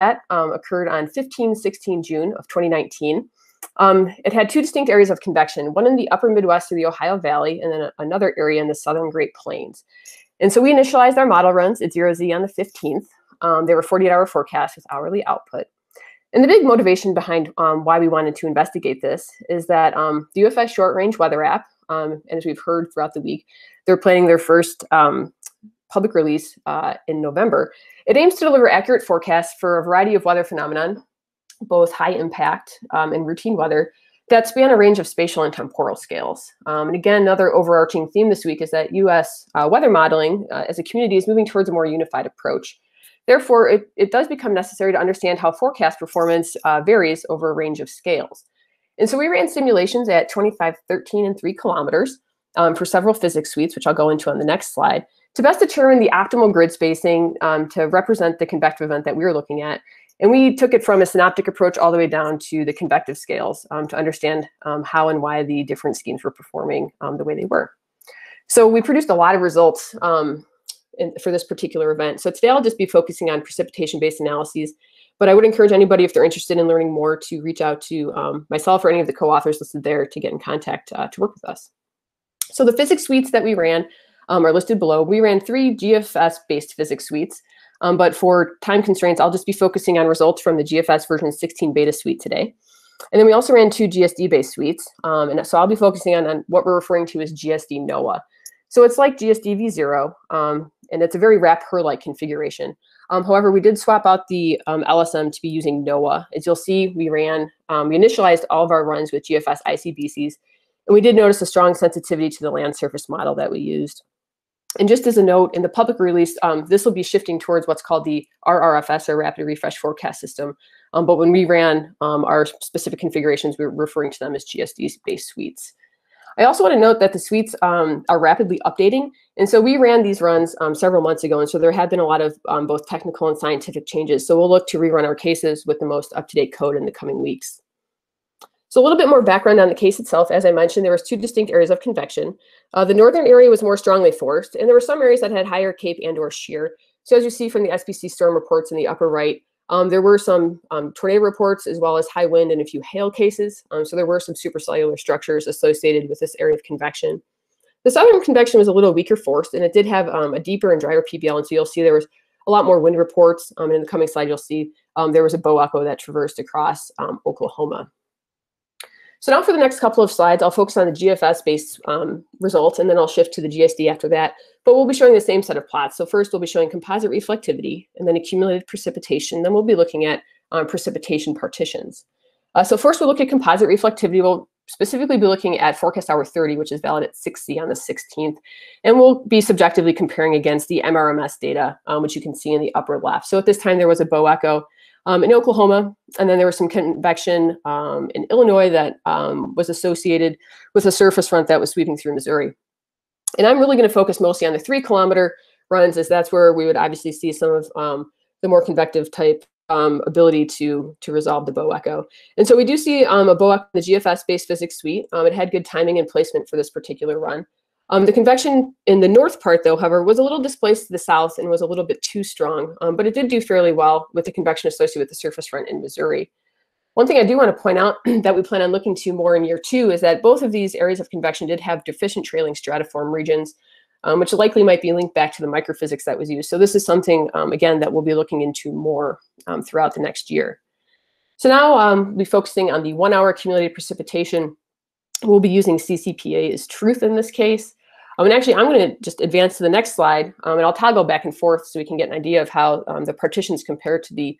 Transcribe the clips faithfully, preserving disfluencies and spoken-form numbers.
that um, occurred on fifteen sixteen June of twenty nineteen. Um, it had two distinct areas of convection, one in the upper Midwest of the Ohio Valley, and then another area in the southern Great Plains. And so we initialized our model runs at zero Z on the fifteenth. Um, they were forty-eight hour forecasts with hourly output. And the big motivation behind um, why we wanted to investigate this is that um, the U F S short-range weather app, um, and as we've heard throughout the week, they're planning their first um, public release uh, in November. It aims to deliver accurate forecasts for a variety of weather phenomenon, both high impact um, and routine weather, that span a range of spatial and temporal scales. Um, and again, another overarching theme this week is that U S uh, weather modeling uh, as a community is moving towards a more unified approach. Therefore, it, it does become necessary to understand how forecast performance uh, varies over a range of scales. And so we ran simulations at twenty-five, thirteen, and three kilometers um, for several physics suites, which I'll go into on the next slide, to best determine the optimal grid spacing um, to represent the convective event that we were looking at. And we took it from a synoptic approach all the way down to the convective scales um, to understand um, how and why the different schemes were performing um, the way they were. So we produced a lot of results um, In, for this particular event. So today I'll just be focusing on precipitation-based analyses, but I would encourage anybody, if they're interested in learning more, to reach out to um, myself or any of the co-authors listed there to get in contact uh, to work with us. So the physics suites that we ran um, are listed below. We ran three G F S-based physics suites, um, but for time constraints, I'll just be focusing on results from the G F S version sixteen beta suite today. And then we also ran two G S D-based suites, um, and so I'll be focusing on, on what we're referring to as G S D NOAA. So it's like G S D v zero, um, and it's a very wrap her-like configuration. Um, however, we did swap out the um, L S M to be using NOAA. As you'll see, we ran, um, we initialized all of our runs with G F S I C B Cs, and we did notice a strong sensitivity to the land surface model that we used. And just as a note, in the public release, um, this will be shifting towards what's called the R R F S, or Rapid Refresh Forecast System. Um, but when we ran um, our specific configurations, we were referring to them as G S D-based suites. I also want to note that the suites um, are rapidly updating. And so we ran these runs um, several months ago. And so there have been a lot of um, both technical and scientific changes. So we'll look to rerun our cases with the most up-to-date code in the coming weeks. So a little bit more background on the case itself. As I mentioned, there was two distinct areas of convection. Uh, the northern area was more strongly forced, and there were some areas that had higher cape and or shear. So as you see from the S B C storm reports in the upper right, um, there were some um, tornado reports, as well as high wind and a few hail cases. Um, so there were some supercellular structures associated with this area of convection. The southern convection was a little weaker forced, and it did have um, a deeper and drier P B L. And so you'll see there was a lot more wind reports. Um, and in the coming slide, you'll see um, there was a boako that traversed across um, Oklahoma. So now for the next couple of slides, I'll focus on the G F S-based um, results, and then I'll shift to the G S D after that. But we'll be showing the same set of plots. So first, we'll be showing composite reflectivity, and then accumulated precipitation. Then we'll be looking at um, precipitation partitions. Uh, so first, we'll look at composite reflectivity. We'll specifically be looking at forecast hour thirty, which is valid at six Z on the sixteenth. And we'll be subjectively comparing against the M R M S data, um, which you can see in the upper left. So at this time, there was a boako Um, in Oklahoma, and then there was some convection um, in Illinois that um, was associated with a surface front that was sweeping through Missouri. And I'm really going to focus mostly on the three kilometer runs, as that's where we would obviously see some of um, the more convective type um, ability to, to resolve the boako. And so we do see um, a boako in the G F S-based physics suite. Um, it had good timing and placement for this particular run. Um, the convection in the north part, though, however, was a little displaced to the south and was a little bit too strong, um, but it did do fairly well with the convection associated with the surface front in Missouri. One thing I do want to point out that we plan on looking to more in year two is that both of these areas of convection did have deficient trailing stratiform regions, um, which likely might be linked back to the microphysics that was used. So this is something, um, again, that we'll be looking into more um, throughout the next year. So now um, we're focusing on the one-hour accumulated precipitation. We'll be using C C P A as truth in this case. Um, and actually, I'm going to just advance to the next slide, um, and I'll toggle back and forth so we can get an idea of how um, the partitions compare to the,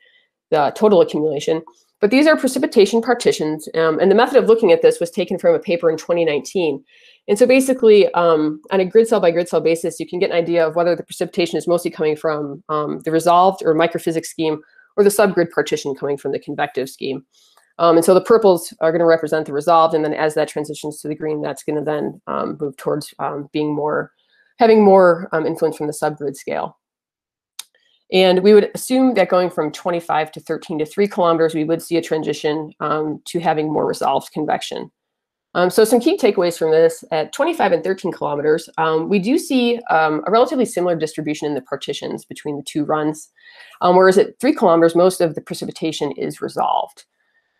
the total accumulation. But these are precipitation partitions, um, and the method of looking at this was taken from a paper in twenty nineteen. And so basically, um, on a grid cell by grid cell basis, you can get an idea of whether the precipitation is mostly coming from um, the resolved or microphysics scheme, or the subgrid partition coming from the convective scheme. Um, and so the purples are going to represent the resolved, and then as that transitions to the green, that's going to then um, move towards um, being more, having more um, influence from the subgrid scale. And we would assume that going from twenty-five to thirteen to three kilometers, we would see a transition um, to having more resolved convection. Um, so some key takeaways from this: at twenty-five and thirteen kilometers, um, we do see um, a relatively similar distribution in the partitions between the two runs, um, whereas at three kilometers, most of the precipitation is resolved.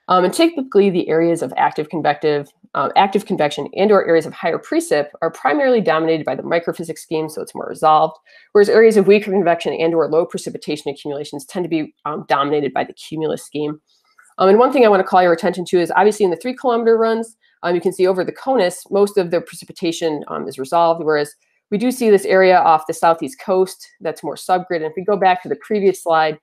Um, and typically the areas of active convective, um, active convection and or areas of higher precip are primarily dominated by the microphysics scheme, so it's more resolved, whereas areas of weaker convection and or low precipitation accumulations tend to be um, dominated by the cumulus scheme. Um, and one thing I wanna call your attention to is obviously in the three kilometer runs, um, you can see over the CONUS, most of the precipitation um, is resolved, whereas we do see this area off the southeast coast that's more subgrid. And if we go back to the previous slide,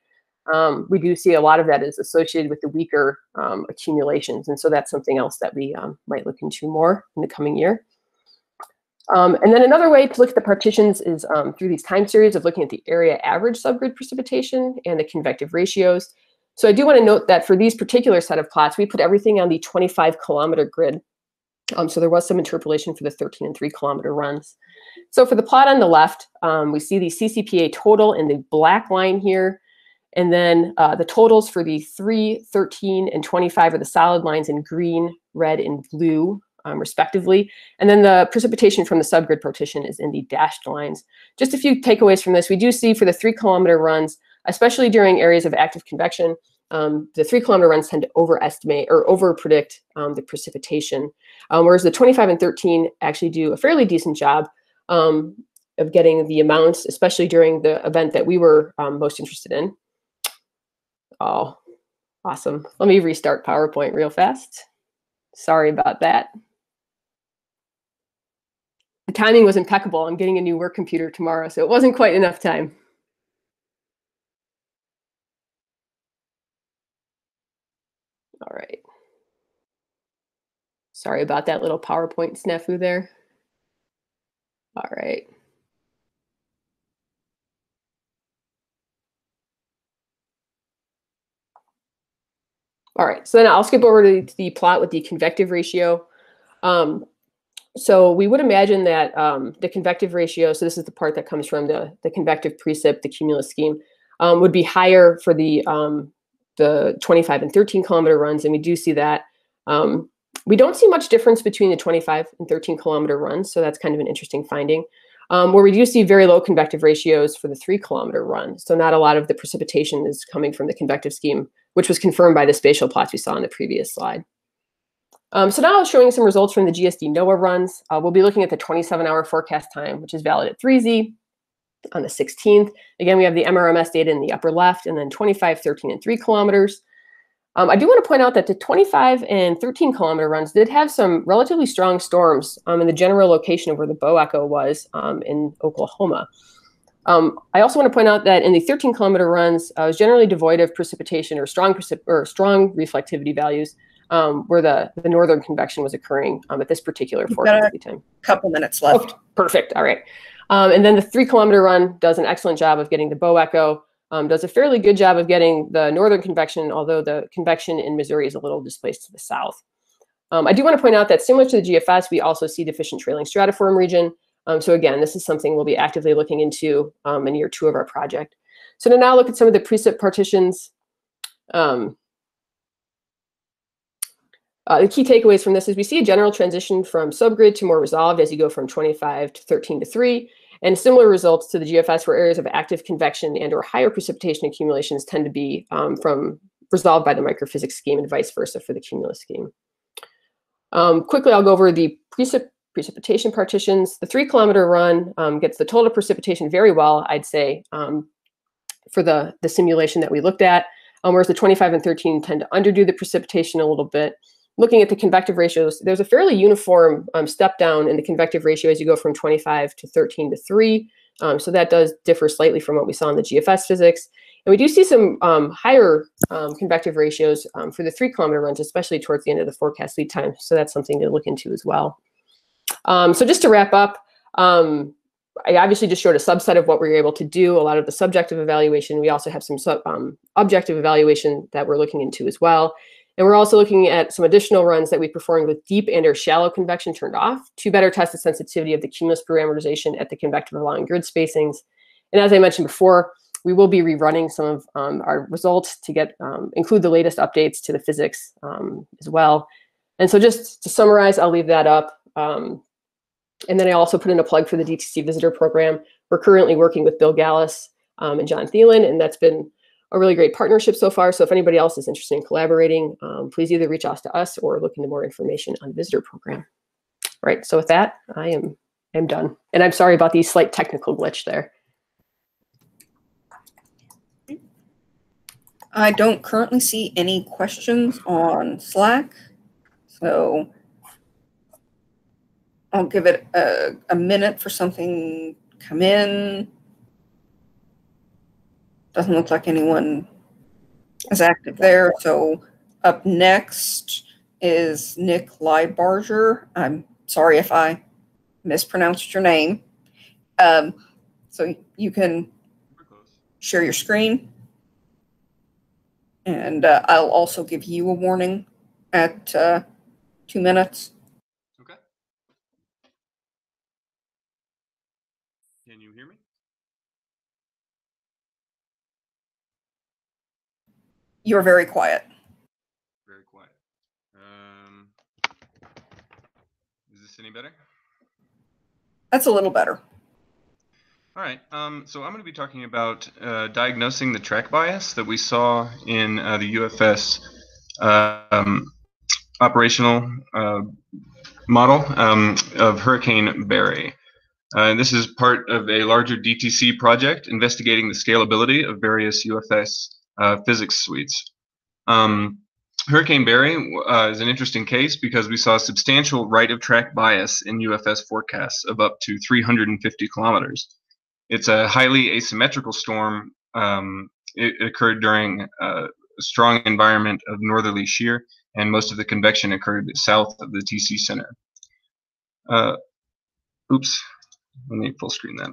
Um, we do see a lot of that is associated with the weaker um, accumulations. And so that's something else that we um, might look into more in the coming year. Um, and then another way to look at the partitions is um, through these time series of looking at the area average subgrid precipitation and the convective ratios. So I do want to note that for these particular set of plots, we put everything on the twenty-five kilometer grid. Um, so there was some interpolation for the thirteen and three kilometer runs. So for the plot on the left, um, we see the C C P A total in the black line here. And then uh, the totals for the three, thirteen, and twenty-five are the solid lines in green, red, and blue, um, respectively. And then the precipitation from the subgrid partition is in the dashed lines. Just a few takeaways from this. We do see for the three kilometer runs, especially during areas of active convection, um, the three kilometer runs tend to overestimate or overpredict um, the precipitation, um, whereas the twenty-five and thirteen actually do a fairly decent job um, of getting the amounts, especially during the event that we were um, most interested in. Oh, awesome. Let me restart PowerPoint real fast. Sorry about that. The timing was impeccable. I'm getting a new work computer tomorrow, so it wasn't quite enough time. All right. Sorry about that little PowerPoint snafu there. All right. All right, so then I'll skip over to the plot with the convective ratio. Um, so we would imagine that um, the convective ratio, so this is the part that comes from the, the convective precip, the cumulus scheme, um, would be higher for the, um, the twenty-five and thirteen kilometer runs, and we do see that. Um, we don't see much difference between the twenty-five and thirteen kilometer runs, so that's kind of an interesting finding, um, where we do see very low convective ratios for the three kilometer run. So not a lot of the precipitation is coming from the convective scheme, which was confirmed by the spatial plots we saw in the previous slide. Um, so now I'm showing some results from the G S D NOAA runs. Uh, we'll be looking at the twenty-seven hour forecast time, which is valid at three Z on the sixteenth. Again, we have the M R M S data in the upper left, and then twenty-five, thirteen, and three kilometers. Um, I do want to point out that the twenty-five and thirteen kilometer runs did have some relatively strong storms um, in the general location of where the BOECHO was um, in Oklahoma. Um, I also want to point out that in the thirteen kilometer runs, uh, it was generally devoid of precipitation or strong precip or strong reflectivity values um, where the, the northern convection was occurring um, at this particular forecast time. A couple minutes left. Oh, perfect. All right. Um, and then the three kilometer run does an excellent job of getting the BOECHO, um, does a fairly good job of getting the northern convection, although the convection in Missouri is a little displaced to the south. Um, I do want to point out that similar to the G F S, we also see deficient trailing stratiform region. Um, so again, this is something we'll be actively looking into um, in year two of our project. So to now look at some of the precip partitions, um, uh, the key takeaways from this is we see a general transition from subgrid to more resolved as you go from twenty-five to thirteen to three, and similar results to the G F S where areas of active convection and or higher precipitation accumulations tend to be um, from resolved by the microphysics scheme and vice versa for the cumulus scheme. Um, quickly, I'll go over the precip precipitation partitions. The three kilometer run um, gets the total precipitation very well, I'd say, um, for the, the simulation that we looked at, um, whereas the twenty-five and thirteen tend to underdo the precipitation a little bit. Looking at the convective ratios, there's a fairly uniform um, step down in the convective ratio as you go from twenty-five to thirteen to three. Um, so that does differ slightly from what we saw in the G F S physics. And we do see some um, higher um, convective ratios um, for the three kilometer runs, especially towards the end of the forecast lead time. So that's something to look into as well. Um, so just to wrap up, um, I obviously just showed a subset of what we were able to do, a lot of the subjective evaluation. We also have some sub, um, objective evaluation that we're looking into as well. And we're also looking at some additional runs that we performed with deep and or shallow convection turned off to better test the sensitivity of the cumulus parameterization at the convective allowing grid spacings. And as I mentioned before, we will be rerunning some of um, our results to get um, include the latest updates to the physics um, as well. And so just to summarize, I'll leave that up. Um, and then I also put in a plug for the D T C Visitor Program. We're currently working with Bill Gallis um, and John Thielen, and that's been a really great partnership so far. So if anybody else is interested in collaborating, um, please either reach out to us or look into more information on the Visitor Program. All right, so with that, I am I'm done. And I'm sorry about the slight technical glitch there. I don't currently see any questions on Slack, so I'll give it a, a minute for something to come in. Doesn't look like anyone is active there. So up next is Nick Liebarger. I'm sorry if I mispronounced your name. Um, so you can share your screen. And uh, I'll also give you a warning at uh, two minutes. Okay. Can you hear me? You're very quiet. Very quiet. Um, is this any better? That's a little better. All right, um, so I'm going to be talking about uh, diagnosing the track bias that we saw in uh, the U F S uh, um, operational uh, model um, of Hurricane Barry. Uh, and this is part of a larger D T C project investigating the scalability of various U F S uh, physics suites. Um, Hurricane Barry uh, is an interesting case because we saw substantial right of track bias in U F S forecasts of up to three hundred fifty kilometers. It's a highly asymmetrical storm. Um, it occurred during a strong environment of northerly shear, and most of the convection occurred south of the T C center. Uh, oops, let me full screen that.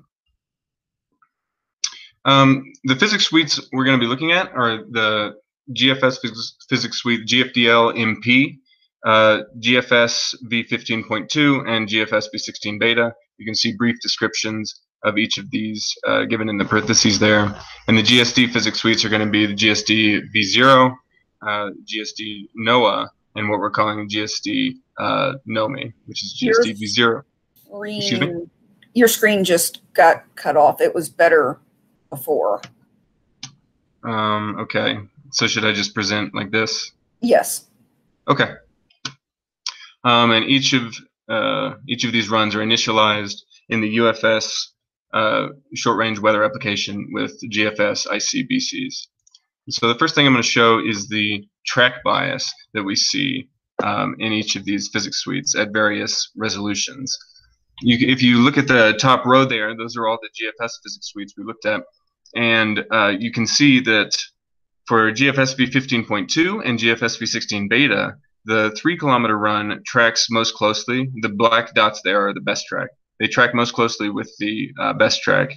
Um, the physics suites we're going to be looking at are the G F S phys physics suite, G F D L M P, uh, G F S V fifteen point two, and G F S V sixteen beta. You can see brief descriptions of each of these uh, given in the parentheses there. And the G S D physics suites are going to be the G S D V zero, uh, G S D NOAA, and what we're calling G S D uh, NOMI, which is G S D your V zero. Screen, Excuse me? Your screen just got cut off. It was better before. Um, okay. So should I just present like this? Yes. Okay. Um, and each of, uh, each of these runs are initialized in the U F S Uh, short-range weather application with G F S I C B Cs. So the first thing I'm going to show is the track bias that we see um, in each of these physics suites at various resolutions. You, if you look at the top row there, those are all the G F S physics suites we looked at, and uh, you can see that for G F S V fifteen point two and G F S V sixteen beta, the three-kilometer run tracks most closely. The black dots there are the best track. They track most closely with the uh, best track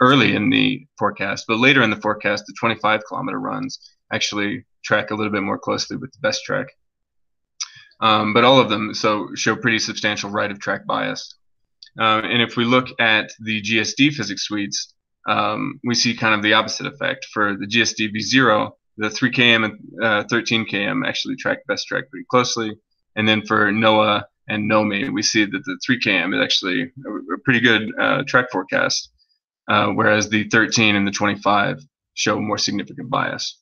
early in the forecast, but later in the forecast, the twenty-five kilometer runs actually track a little bit more closely with the best track. Um, but all of them so show pretty substantial right of track bias. Uh, and if we look at the G S D physics suites, um, we see kind of the opposite effect. For the G S D V zero, the three K M and uh, thirteen K M actually track best track pretty closely. And then for NOAA and NOMI, we see that the three K M is actually a pretty good uh, track forecast, uh, whereas the thirteen and the twenty-five show more significant bias.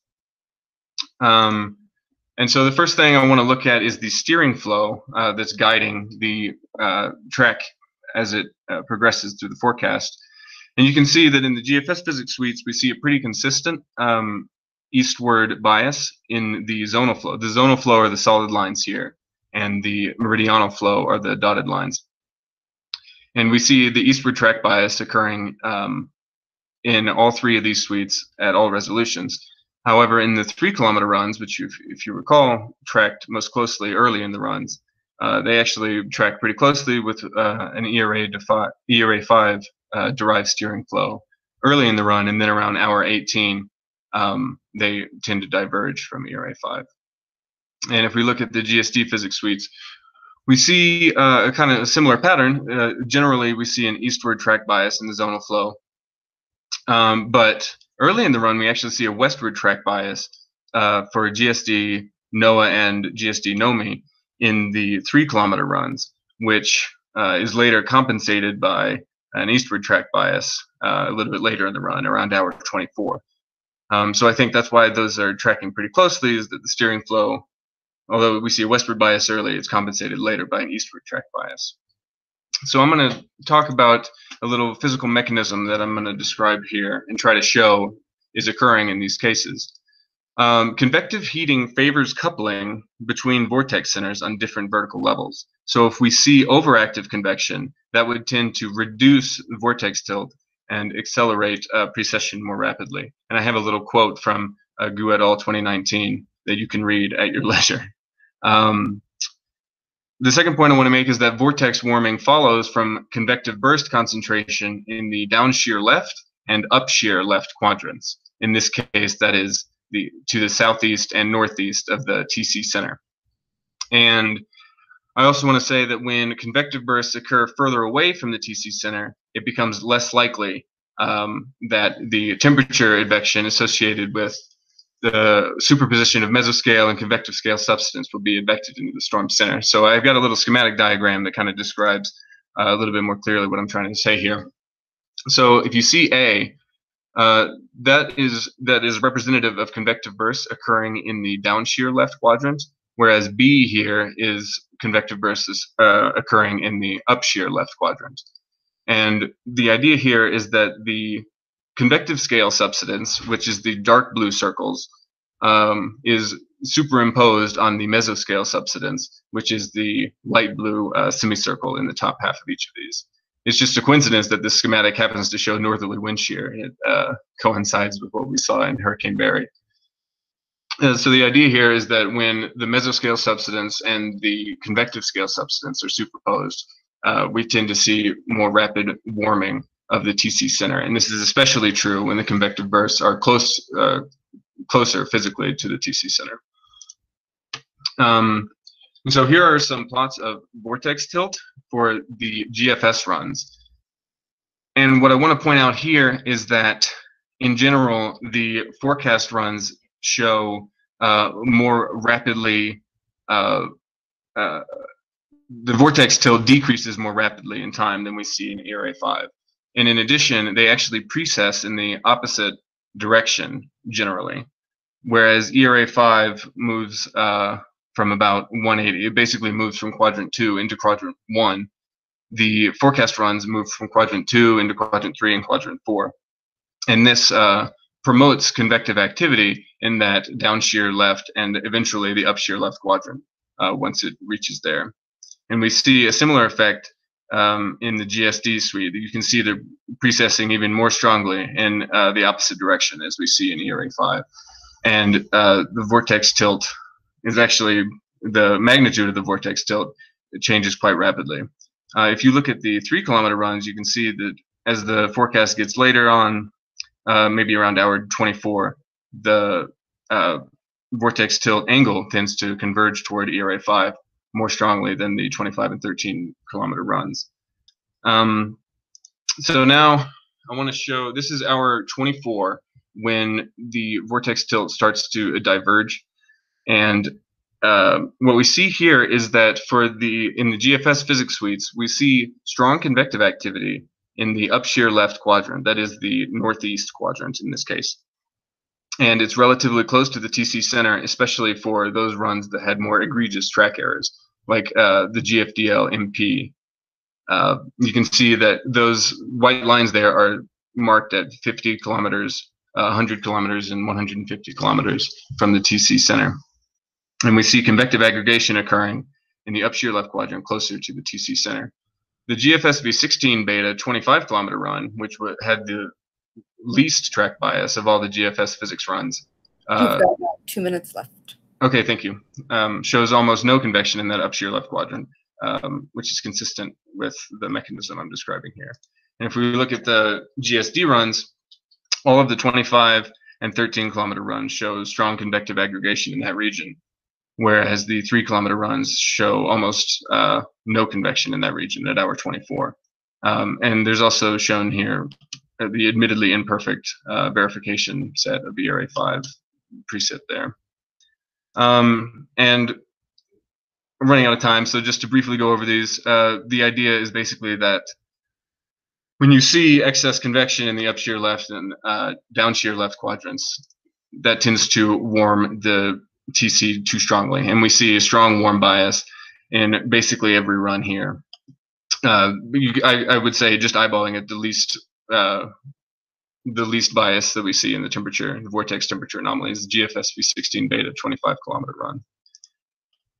Um, and so the first thing I want to look at is the steering flow uh, that's guiding the uh, track as it uh, progresses through the forecast. And you can see that in the G F S physics suites, we see a pretty consistent um, eastward bias in the zonal flow. The zonal flow are the solid lines here, and the meridional flow are the dotted lines. And we see the eastward track bias occurring um, in all three of these suites at all resolutions. However, in the three kilometer runs, which you've, if you recall, tracked most closely early in the runs, uh, they actually track pretty closely with uh, an E R A five uh, derived steering flow early in the run, and then around hour eighteen, um, they tend to diverge from E R A five. And if we look at the G S D physics suites, we see uh, a kind of a similar pattern. Uh, generally, we see an eastward track bias in the zonal flow. Um, but early in the run, we actually see a westward track bias uh, for G S D NOAA and G S D NOMI. in the three kilometer runs, which uh, is later compensated by an eastward track bias uh, a little bit later in the run, around hour twenty-four. Um, so I think that's why those are tracking pretty closely, is that the steering flow, although we see a westward bias early, it's compensated later by an eastward track bias. So I'm going to talk about a little physical mechanism that I'm going to describe here and try to show is occurring in these cases. Um, convective heating favors coupling between vortex centers on different vertical levels. So if we see overactive convection, that would tend to reduce vortex tilt and accelerate uh, precession more rapidly. And I have a little quote from uh, Gu et al. twenty nineteen that you can read at your leisure. Um, The second point I want to make is that vortex warming follows from convective burst concentration in the down shear left and up shear left quadrants. In this case, that is the to the southeast and northeast of the T C center. And I also want to say that when convective bursts occur further away from the T C center, it becomes less likely um, that the temperature advection associated with the superposition of mesoscale and convective scale substance will be advected into the storm center. So I've got a little schematic diagram that kind of describes uh, a little bit more clearly what I'm trying to say here. So if you see A, uh, that is that is representative of convective bursts occurring in the down shear left quadrant, whereas B here is convective bursts uh, occurring in the up shear left quadrant. And the idea here is that the convective scale subsidence, which is the dark blue circles, um, is superimposed on the mesoscale subsidence, which is the light blue uh, semicircle in the top half of each of these. It's just a coincidence that this schematic happens to show northerly wind shear. It uh, coincides with what we saw in Hurricane Barry. Uh, so the idea here is that when the mesoscale subsidence and the convective scale subsidence are superposed, uh, we tend to see more rapid warming of the T C center, and this is especially true when the convective bursts are close, uh, closer physically to the T C center. Um, and so here are some plots of vortex tilt for the G F S runs. And what I want to point out here is that, in general, the forecast runs show uh, more rapidly. Uh, uh, the vortex tilt decreases more rapidly in time than we see in E R A five. And in addition, they actually precess in the opposite direction generally, whereas E R A five moves uh, from about one eighty. It basically moves from quadrant two into quadrant one. The forecast runs move from quadrant two into quadrant three and quadrant four. And this uh, promotes convective activity in that down shear left and eventually the up shear left quadrant uh, once it reaches there. And we see a similar effect Um, in the G S D suite. You can see they're precessing even more strongly in uh, the opposite direction as we see in E R A five. And uh, the vortex tilt is actually, the magnitude of the vortex tilt it changes quite rapidly. Uh, if you look at the three kilometer runs, you can see that as the forecast gets later on, uh, maybe around hour twenty-four, the uh, vortex tilt angle tends to converge toward E R A five. More strongly than the twenty-five and thirteen kilometer runs. Um, so now I want to show, this is hour twenty-four when the vortex tilt starts to diverge. And uh, what we see here is that for the, in the G F S physics suites, we see strong convective activity in the up shear left quadrant, that is the northeast quadrant in this case. And it's relatively close to the T C center, especially for those runs that had more egregious track errors, like uh, the G F D L M P. Uh, you can see that those white lines there are marked at fifty kilometers, uh, one hundred kilometers, and one hundred fifty kilometers from the T C center. And we see convective aggregation occurring in the up shear left quadrant closer to the T C center. The G F S V sixteen beta twenty-five kilometer run, which had the least track bias of all the G F S physics runs. Uh, two minutes left. Okay, thank you. Um, shows almost no convection in that up shear left quadrant, um, which is consistent with the mechanism I'm describing here. And if we look at the G S D runs, all of the twenty-five and thirteen kilometer runs show strong convective aggregation in that region, whereas the three kilometer runs show almost uh, no convection in that region at hour twenty-four. Um, and there's also shown here the admittedly imperfect uh, verification set of E R A five preset there. Um, and I'm running out of time, so just to briefly go over these, uh, the idea is basically that when you see excess convection in the upshear left and uh, downshear left quadrants, that tends to warm the T C too strongly. And we see a strong warm bias in basically every run here. Uh, you, I, I would say just eyeballing it, the least uh, the least bias that we see in the temperature, in the vortex temperature anomalies, G F S V sixteen beta twenty-five kilometer run.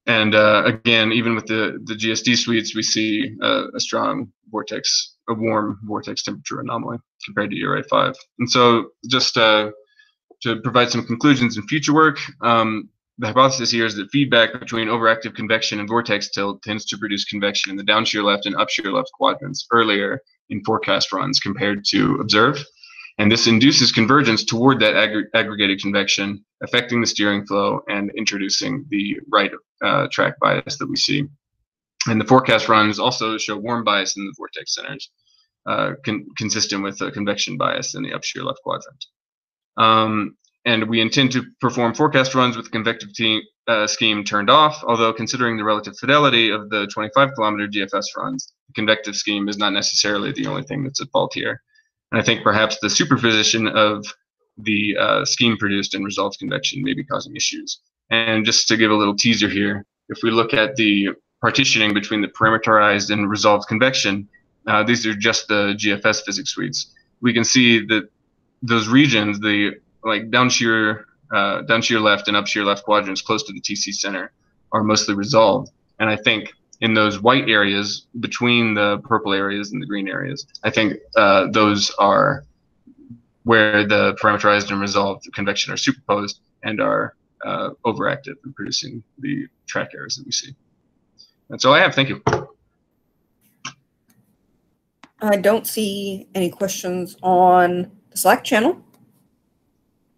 And uh, again, even with the, the G S D suites, we see uh, a strong vortex, a warm vortex temperature anomaly compared to E R A five. And so just uh, to provide some conclusions in future work, um, the hypothesis here is that feedback between overactive convection and vortex tilt tends to produce convection in the downshear left and upshear left quadrants earlier in forecast runs compared to observe. And this induces convergence toward that ag aggregated convection, affecting the steering flow and introducing the right uh, track bias that we see. And the forecast runs also show warm bias in the vortex centers, uh, con consistent with a convection bias in the upshear left quadrant. Um, and we intend to perform forecast runs with the convective team, uh, scheme turned off, although considering the relative fidelity of the twenty-five kilometer G F S runs, the convective scheme is not necessarily the only thing that's at fault here. And I think perhaps the superposition of the uh, scheme produced and results convection may be causing issues. And just to give a little teaser here, if we look at the partitioning between the parameterized and resolved convection, uh, these are just the G F S physics suites. We can see that those regions, the like downshear, uh, downshear left and upshear left quadrants close to the T C center, are mostly resolved. And I think in those white areas between the purple areas and the green areas, I think uh, those are where the parameterized and resolved convection are superposed and are uh, overactive in producing the track errors that we see. That's all I have. Thank you. I don't see any questions on the Slack channel,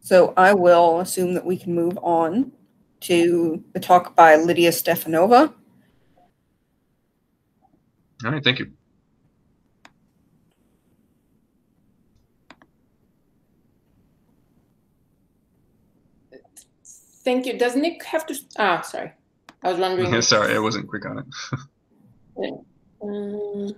so I will assume that we can move on to the talk by Lydia Stefanova. All right, thank you. Thank you. Does Nick have to? Ah, sorry. I was wondering. Sorry, I wasn't quick on it. Yeah. um,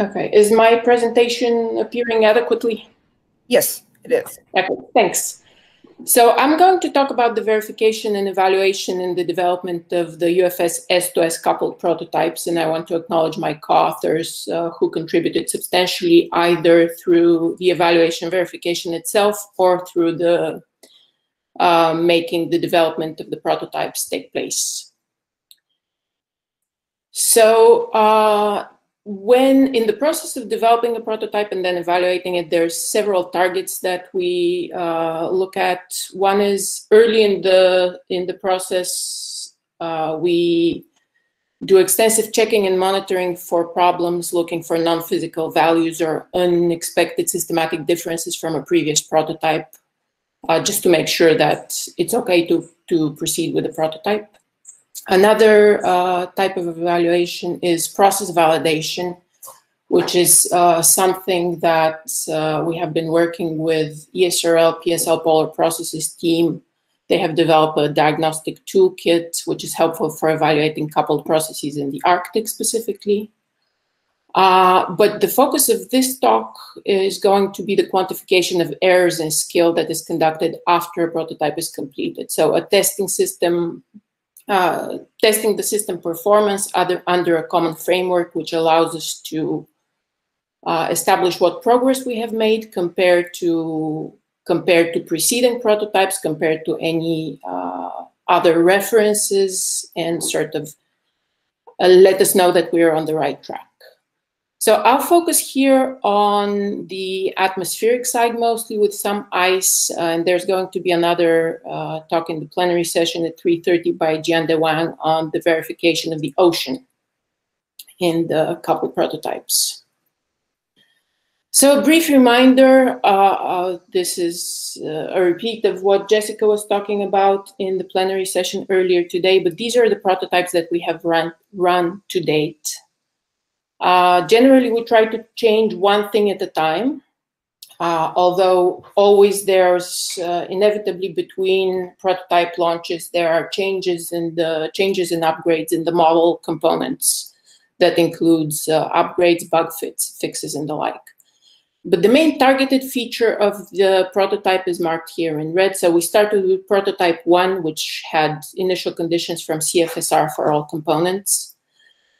Okay, is my presentation appearing adequately? Yes, it is. Okay, thanks. So I'm going to talk about the verification and evaluation and the development of the U F S S two S coupled prototypes, and I want to acknowledge my co-authors uh, who contributed substantially either through the evaluation verification itself or through the uh, making the development of the prototypes take place. So, uh, when in the process of developing a prototype and then evaluating it, there's several targets that we uh, look at. One is early in the in the process, uh, we do extensive checking and monitoring for problems, looking for non-physical values or unexpected systematic differences from a previous prototype, uh, just to make sure that it's okay to to proceed with the prototype. Another uh, type of evaluation is process validation, which is uh, something that uh, we have been working with E S R L, P S L Polar Processes team. They have developed a diagnostic toolkit, which is helpful for evaluating coupled processes in the Arctic specifically. Uh, but the focus of this talk is going to be the quantification of errors and skill that is conducted after a prototype is completed. So a testing system Uh, testing the system performance other, under a common framework, which allows us to uh, establish what progress we have made compared to compared to preceding prototypes, compared to any uh, other references, and sort of uh, let us know that we are on the right track. So I'll focus here on the atmospheric side, mostly with some ice. Uh, and there's going to be another uh, talk in the plenary session at three thirty by Jian De Wang on the verification of the ocean in the coupled prototypes. So a brief reminder, uh, uh, this is uh, a repeat of what Jessica was talking about in the plenary session earlier today, but these are the prototypes that we have run, run to date. Uh, generally, we try to change one thing at a time, uh, although always there's uh, inevitably between prototype launches, there are changes in the changes and upgrades in the model components. That includes uh, upgrades, bug fits, fixes, and the like. But the main targeted feature of the prototype is marked here in red. So we started with prototype one, which had initial conditions from C F S R for all components.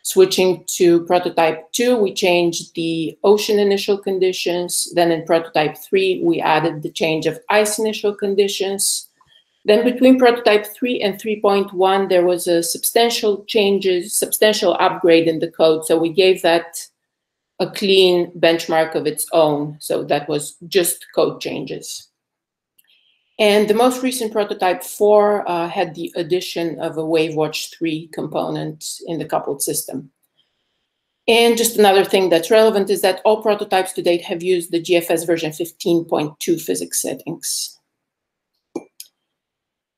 Switching to prototype two, we changed the ocean initial conditions. Then in prototype three, we added the change of ice initial conditions. Then between prototype three and three point one, there was a substantial changes, substantial upgrade in the code. So we gave that a clean benchmark of its own. So that was just code changes. And the most recent prototype four uh, had the addition of a WaveWatch three component in the coupled system. And just another thing that's relevant is that all prototypes to date have used the G F S version fifteen point two physics settings.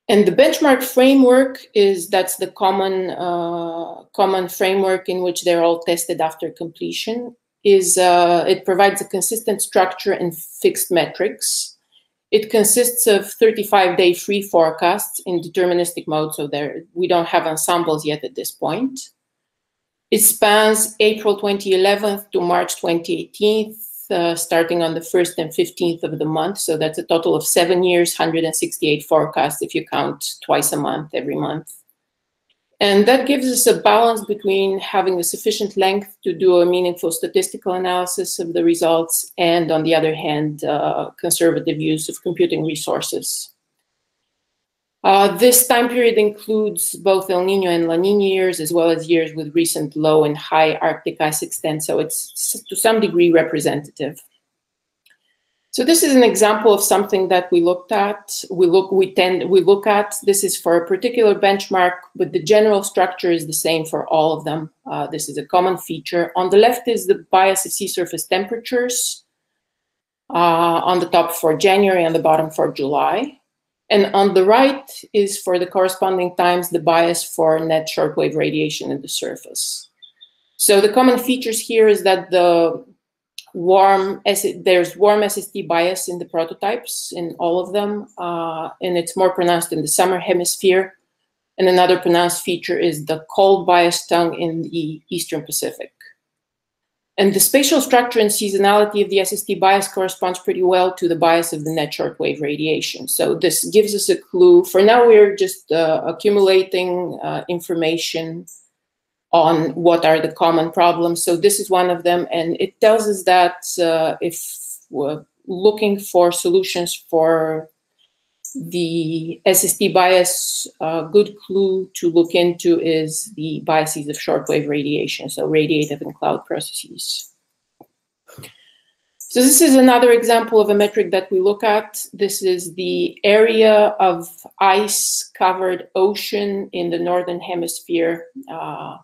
And the benchmark framework is that's the common, uh, common framework in which they're all tested after completion. Is uh, it provides a consistent structure and fixed metrics. It consists of thirty-five day free forecasts in deterministic mode, so there we don't have ensembles yet at this point. It spans April twenty eleven to March twenty eighteen, uh, starting on the first and fifteenth of the month. So that's a total of seven years, one hundred sixty-eight forecasts if you count twice a month, every month. And that gives us a balance between having a sufficient length to do a meaningful statistical analysis of the results and, on the other hand, uh, conservative use of computing resources. Uh, this time period includes both El Niño and La Niña years, as well as years with recent low and high Arctic ice extent, so it's to some degree representative. So this is an example of something that we looked at. We look, we tend, we look at. This is for a particular benchmark, but the general structure is the same for all of them. Uh, this is a common feature. On the left is the bias of sea surface temperatures. Uh, on the top for January, on the bottom for July, and on the right is for the corresponding times the bias for net shortwave radiation at the surface. So the common features here is that the Warm, there's warm S S T bias in the prototypes, in all of them, uh, and it's more pronounced in the summer hemisphere. And another pronounced feature is the cold bias tongue in the Eastern Pacific. And the spatial structure and seasonality of the S S T bias corresponds pretty well to the bias of the net shortwave radiation. So this gives us a clue. For now, we're just uh, accumulating uh, information on what are the common problems. So this is one of them, and it tells us that uh, if we're looking for solutions for the S S T bias, a good clue to look into is the biases of shortwave radiation, so radiative and cloud processes. So this is another example of a metric that we look at. This is the area of ice-covered ocean in the northern hemisphere. Uh,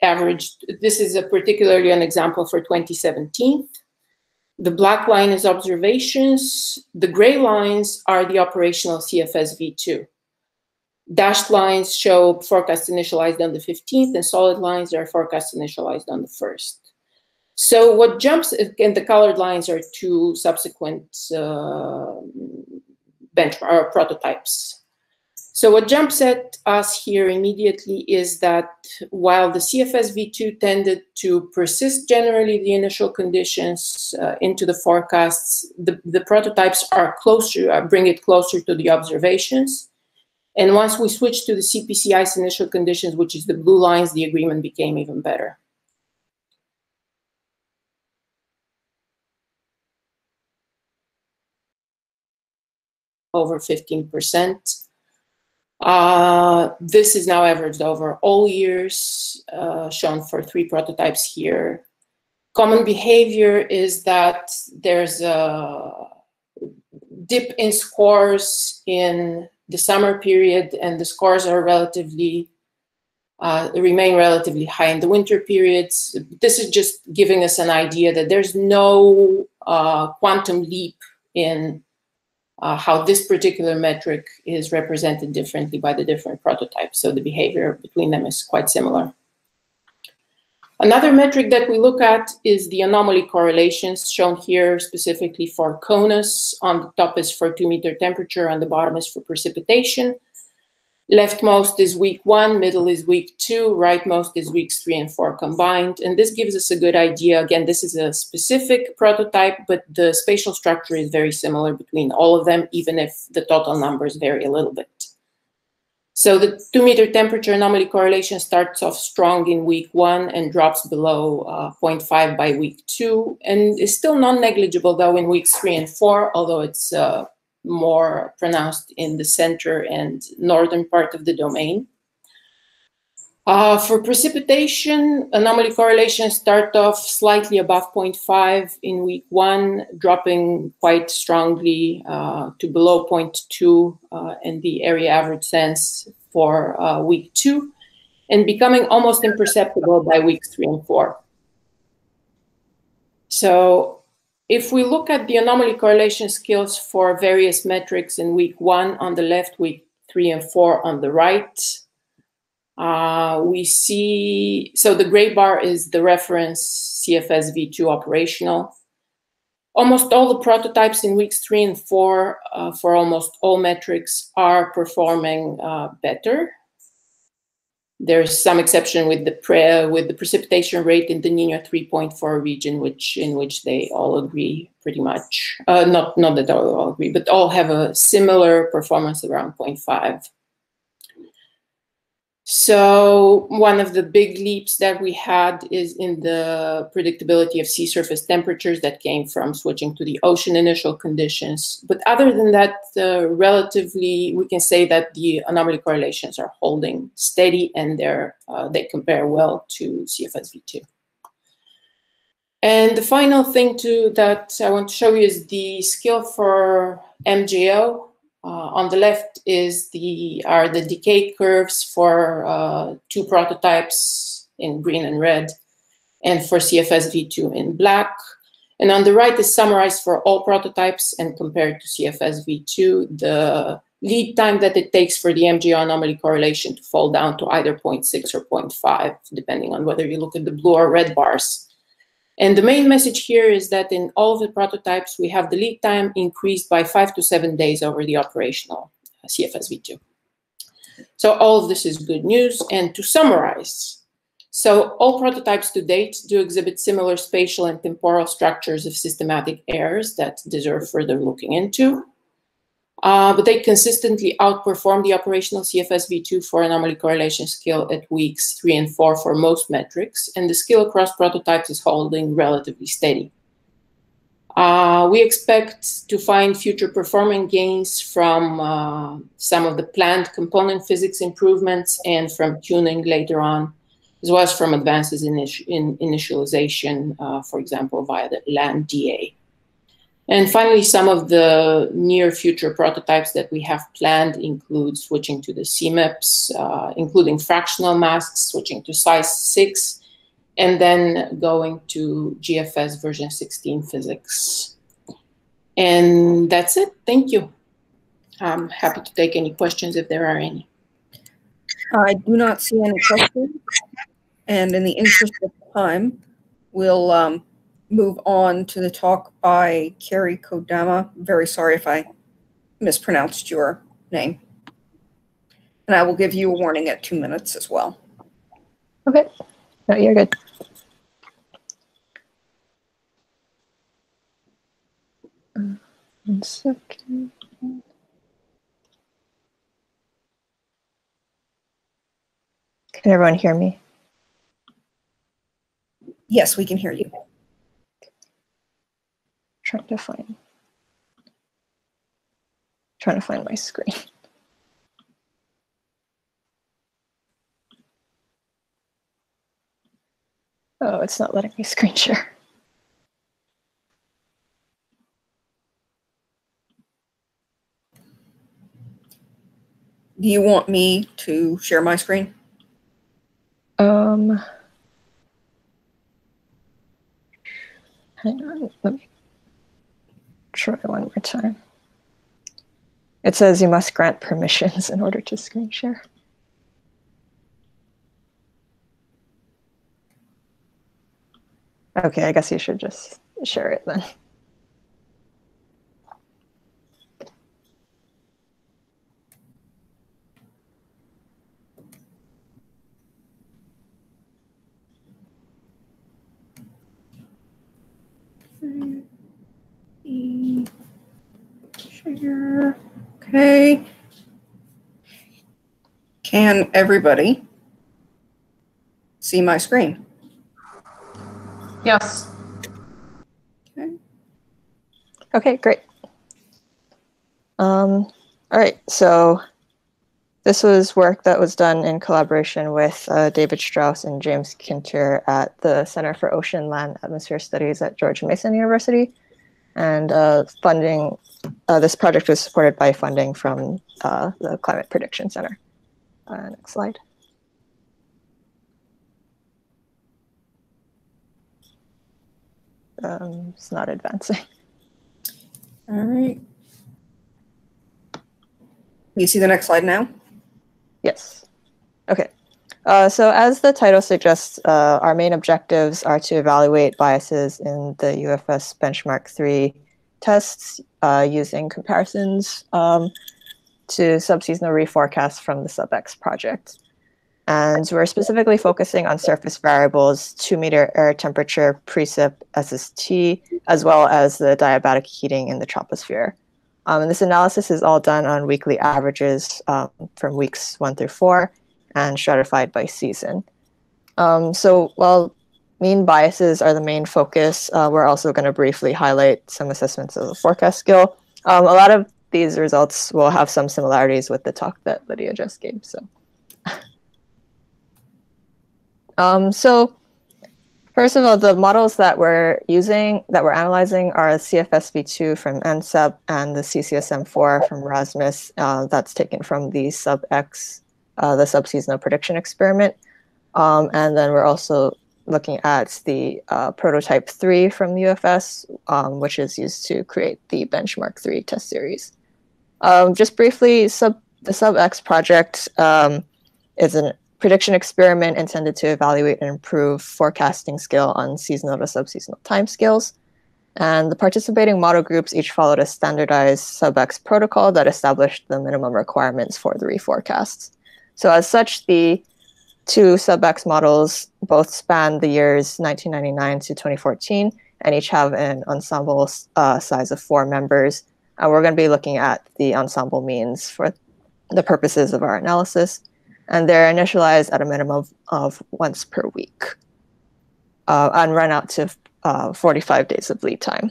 averaged. This is a particularly an example for twenty seventeen. The black line is observations. The gray lines are the operational C F S V two. Dashed lines show forecasts initialized on the fifteenth, and solid lines are forecasts initialized on the first. So what jumps, and the colored lines are two subsequent uh, benchmark or prototypes. So what jumps at us here immediately is that while the C F S V two tended to persist generally the initial conditions uh, into the forecasts, the, the prototypes are closer, uh, bring it closer to the observations. And once we switched to the C P C I's initial conditions, which is the blue lines, the agreement became even better. Over fifteen percent. Uh, this is now averaged over all years, uh, shown for three prototypes here. Common behavior is that there's a dip in scores in the summer period, and the scores are relatively, uh, remain relatively high in the winter periods. This is just giving us an idea that there's no uh, quantum leap in uh, how this particular metric is represented differently by the different prototypes. So the behavior between them is quite similar. Another metric that we look at is the anomaly correlations, shown here specifically for CONUS. On the top is for two meter temperature, on the bottom is for precipitation. Leftmost is week one, middle is week two, rightmost is weeks three and four combined. And this gives us a good idea. Again, this is a specific prototype, but the spatial structure is very similar between all of them, even if the total numbers vary a little bit. So the two meter temperature anomaly correlation starts off strong in week one and drops below uh, zero point five by week two, and is still non-negligible, though, in weeks three and four, although it's uh, more pronounced in the center and northern part of the domain. Uh, for precipitation, anomaly correlations start off slightly above zero point five in week one, dropping quite strongly uh, to below zero point two uh, in the area average sense for uh, week two, and becoming almost imperceptible by weeks three and four. So, if we look at the anomaly correlation scales for various metrics in week one on the left, week three and four on the right, uh, we see, so the gray bar is the reference C F S v two operational. Almost all the prototypes in weeks three and four uh, for almost all metrics are performing uh, better. There's some exception with the pre with the precipitation rate in the Niño three point four region, which in which they all agree pretty much. Uh, not not that all, all agree, but all have a similar performance around zero point five. So one of the big leaps that we had is in the predictability of sea surface temperatures that came from switching to the ocean initial conditions. But other than that, uh, relatively, we can say that the anomaly correlations are holding steady and they're, uh, they compare well to C F S v two. And the final thing too that I want to show you is the scale for M J O. Uh, on the left is the are the decay curves for uh, two prototypes in green and red, and for C F S v two in black. And on the right is summarized for all prototypes and compared to C F S v two, the lead time that it takes for the M J O anomaly correlation to fall down to either zero point six or zero point five, depending on whether you look at the blue or red bars. And the main message here is that in all of the prototypes, we have the lead time increased by five to seven days over the operational C F S v two. So all of this is good news. And to summarize, so all prototypes to date do exhibit similar spatial and temporal structures of systematic errors that deserve further looking into. Uh, but they consistently outperform the operational C F S v two for anomaly correlation scale at weeks three and four for most metrics, and the scale across prototypes is holding relatively steady. Uh, we expect to find future performance gains from uh, some of the planned component physics improvements and from tuning later on, as well as from advances in, in initialization, uh, for example, via the LAN D A. And finally, some of the near future prototypes that we have planned include switching to the C M E Ps, uh, including fractional masks, switching to size six, and then going to G F S version sixteen physics. And that's it. Thank you. I'm happy to take any questions if there are any. I do not see any questions. And in the interest of time, we'll um, move on to the talk by Carrie Kodama. Very sorry if I mispronounced your name. And I will give you a warning at two minutes as well. Okay. No, you're good. One second. Can everyone hear me? Yes, we can hear you. Trying to find, trying to find my screen. Oh, it's not letting me screen share. Do you want me to share my screen? Um, hang on, let me try one more time. It says you must grant permissions in order to screen share. Okay, I guess you should just share it then. Share. Okay. Can everybody see my screen? Yes. Okay. Okay, great. Um, all right, so this was work that was done in collaboration with uh, David Strauss and James Kinter at the Center for Ocean, Land, Atmosphere Studies at George Mason University. And uh, funding, uh, this project was supported by funding from uh, the Climate Prediction Center. Uh, next slide. Um, it's not advancing. All right. You see the next slide now? Yes. Okay. Uh, so as the title suggests, uh, our main objectives are to evaluate biases in the U F S Benchmark three tests uh, using comparisons um, to subseasonal reforecasts from the SubX project. And we're specifically focusing on surface variables, two meter air temperature, precip, S S T, as well as the adiabatic heating in the troposphere. Um, and this analysis is all done on weekly averages um, from weeks one through four and stratified by season. Um, so while mean biases are the main focus, uh, we're also going to briefly highlight some assessments of the forecast skill. Um, a lot of these results will have some similarities with the talk that Lydia just gave. So. Um, so first of all, the models that we're using, that we're analyzing are C F S V two from N S E P and the C C S M four from Rasmus. Uh, that's taken from the SubX, uh, the subseasonal prediction experiment. Um, and then we're also looking at the uh, prototype three from U F S, um, which is used to create the benchmark three test series. Um, just briefly, sub, the SubX project um, is an prediction experiment intended to evaluate and improve forecasting skill on seasonal to subseasonal timescales. And the participating model groups each followed a standardized SubX protocol that established the minimum requirements for the reforecasts. So as such, the two SubX models both span the years nineteen ninety-nine to twenty fourteen, and each have an ensemble uh, size of four members. And we're going to be looking at the ensemble means for the purposes of our analysis. And they're initialized at a minimum of, of once per week uh, and run out to uh, forty-five days of lead time.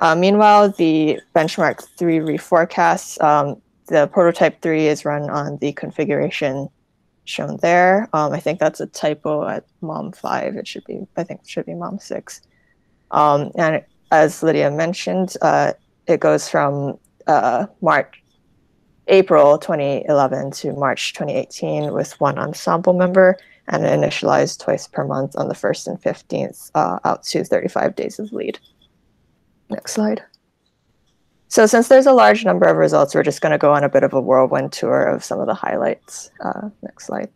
Uh, meanwhile, the benchmark three reforecasts, um, the prototype three is run on the configuration shown there. Um, I think that's a typo at MOM five. It should be, I think it should be MOM six. Um, and as Lydia mentioned, uh, it goes from uh, March, April twenty eleven to March twenty eighteen with one ensemble member and initialized twice per month on the first and fifteenth uh, out to thirty-five days of lead. Next slide. So since there's a large number of results, we're just going to go on a bit of a whirlwind tour of some of the highlights. Uh, next slide.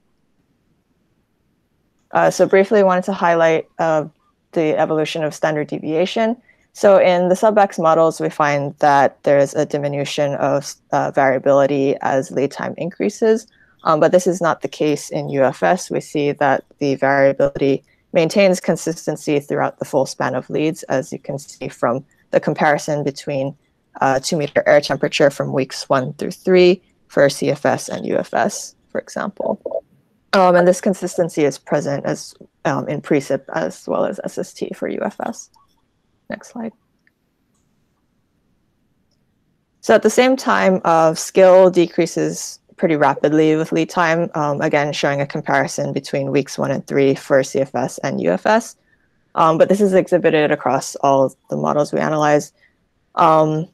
Uh, so briefly, I wanted to highlight uh, the evolution of standard deviation. So in the SubX models, we find that there's a diminution of uh, variability as lead time increases, um, but this is not the case in U F S. We see that the variability maintains consistency throughout the full span of leads, as you can see from the comparison between uh, two meter air temperature from weeks one through three for C F S and U F S, for example. Um, and this consistency is present as um, in precip as well as S S T for U F S. Next slide. So at the same time, uh, skill decreases pretty rapidly with lead time, um, again, showing a comparison between weeks one and three for C F S and U F S. Um, but this is exhibited across all the models we analyze. Um,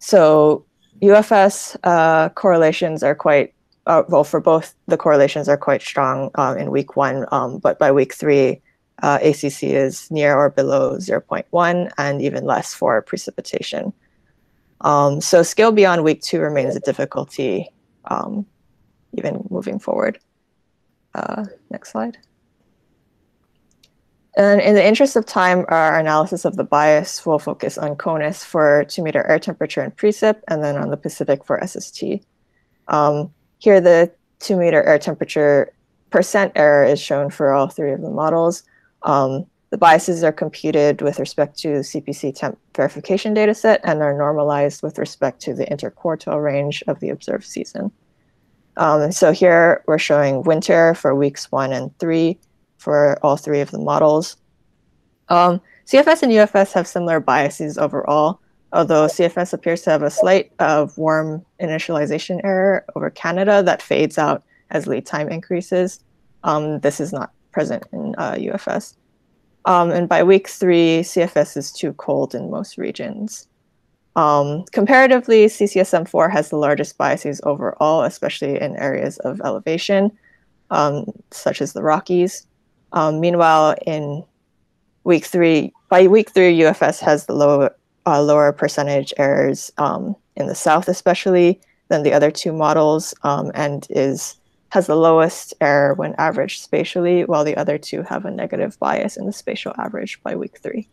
so U F S uh, correlations are quite, uh, well, for both the correlations are quite strong um, in week one, um, but by week three, Uh, A C C is near or below zero point one and even less for precipitation. Um, so scale beyond week two remains a difficulty, um, even moving forward. Uh, next slide. And in the interest of time, our analysis of the bias will focus on CONUS for two meter air temperature and precip, and then on the Pacific for S S T. Um, here, the two meter air temperature percent error is shown for all three of the models. Um, the biases are computed with respect to the C P C temp verification dataset and are normalized with respect to the interquartile range of the observed season. Um, and so here we're showing winter for weeks one and three for all three of the models. Um, C F S and U F S have similar biases overall, although C F S appears to have a slight uh, warm initialization error over Canada that fades out as lead time increases. Um, this is not present in uh, U F S. Um, and by week three, C F S is too cold in most regions. Um, comparatively, C C S M four has the largest biases overall, especially in areas of elevation, um, such as the Rockies. Um, meanwhile, in week three, by week three, U F S has the low, uh, lower percentage errors um, in the South, especially than the other two models, um, and is has the lowest error when averaged spatially, while the other two have a negative bias in the spatial average by week three.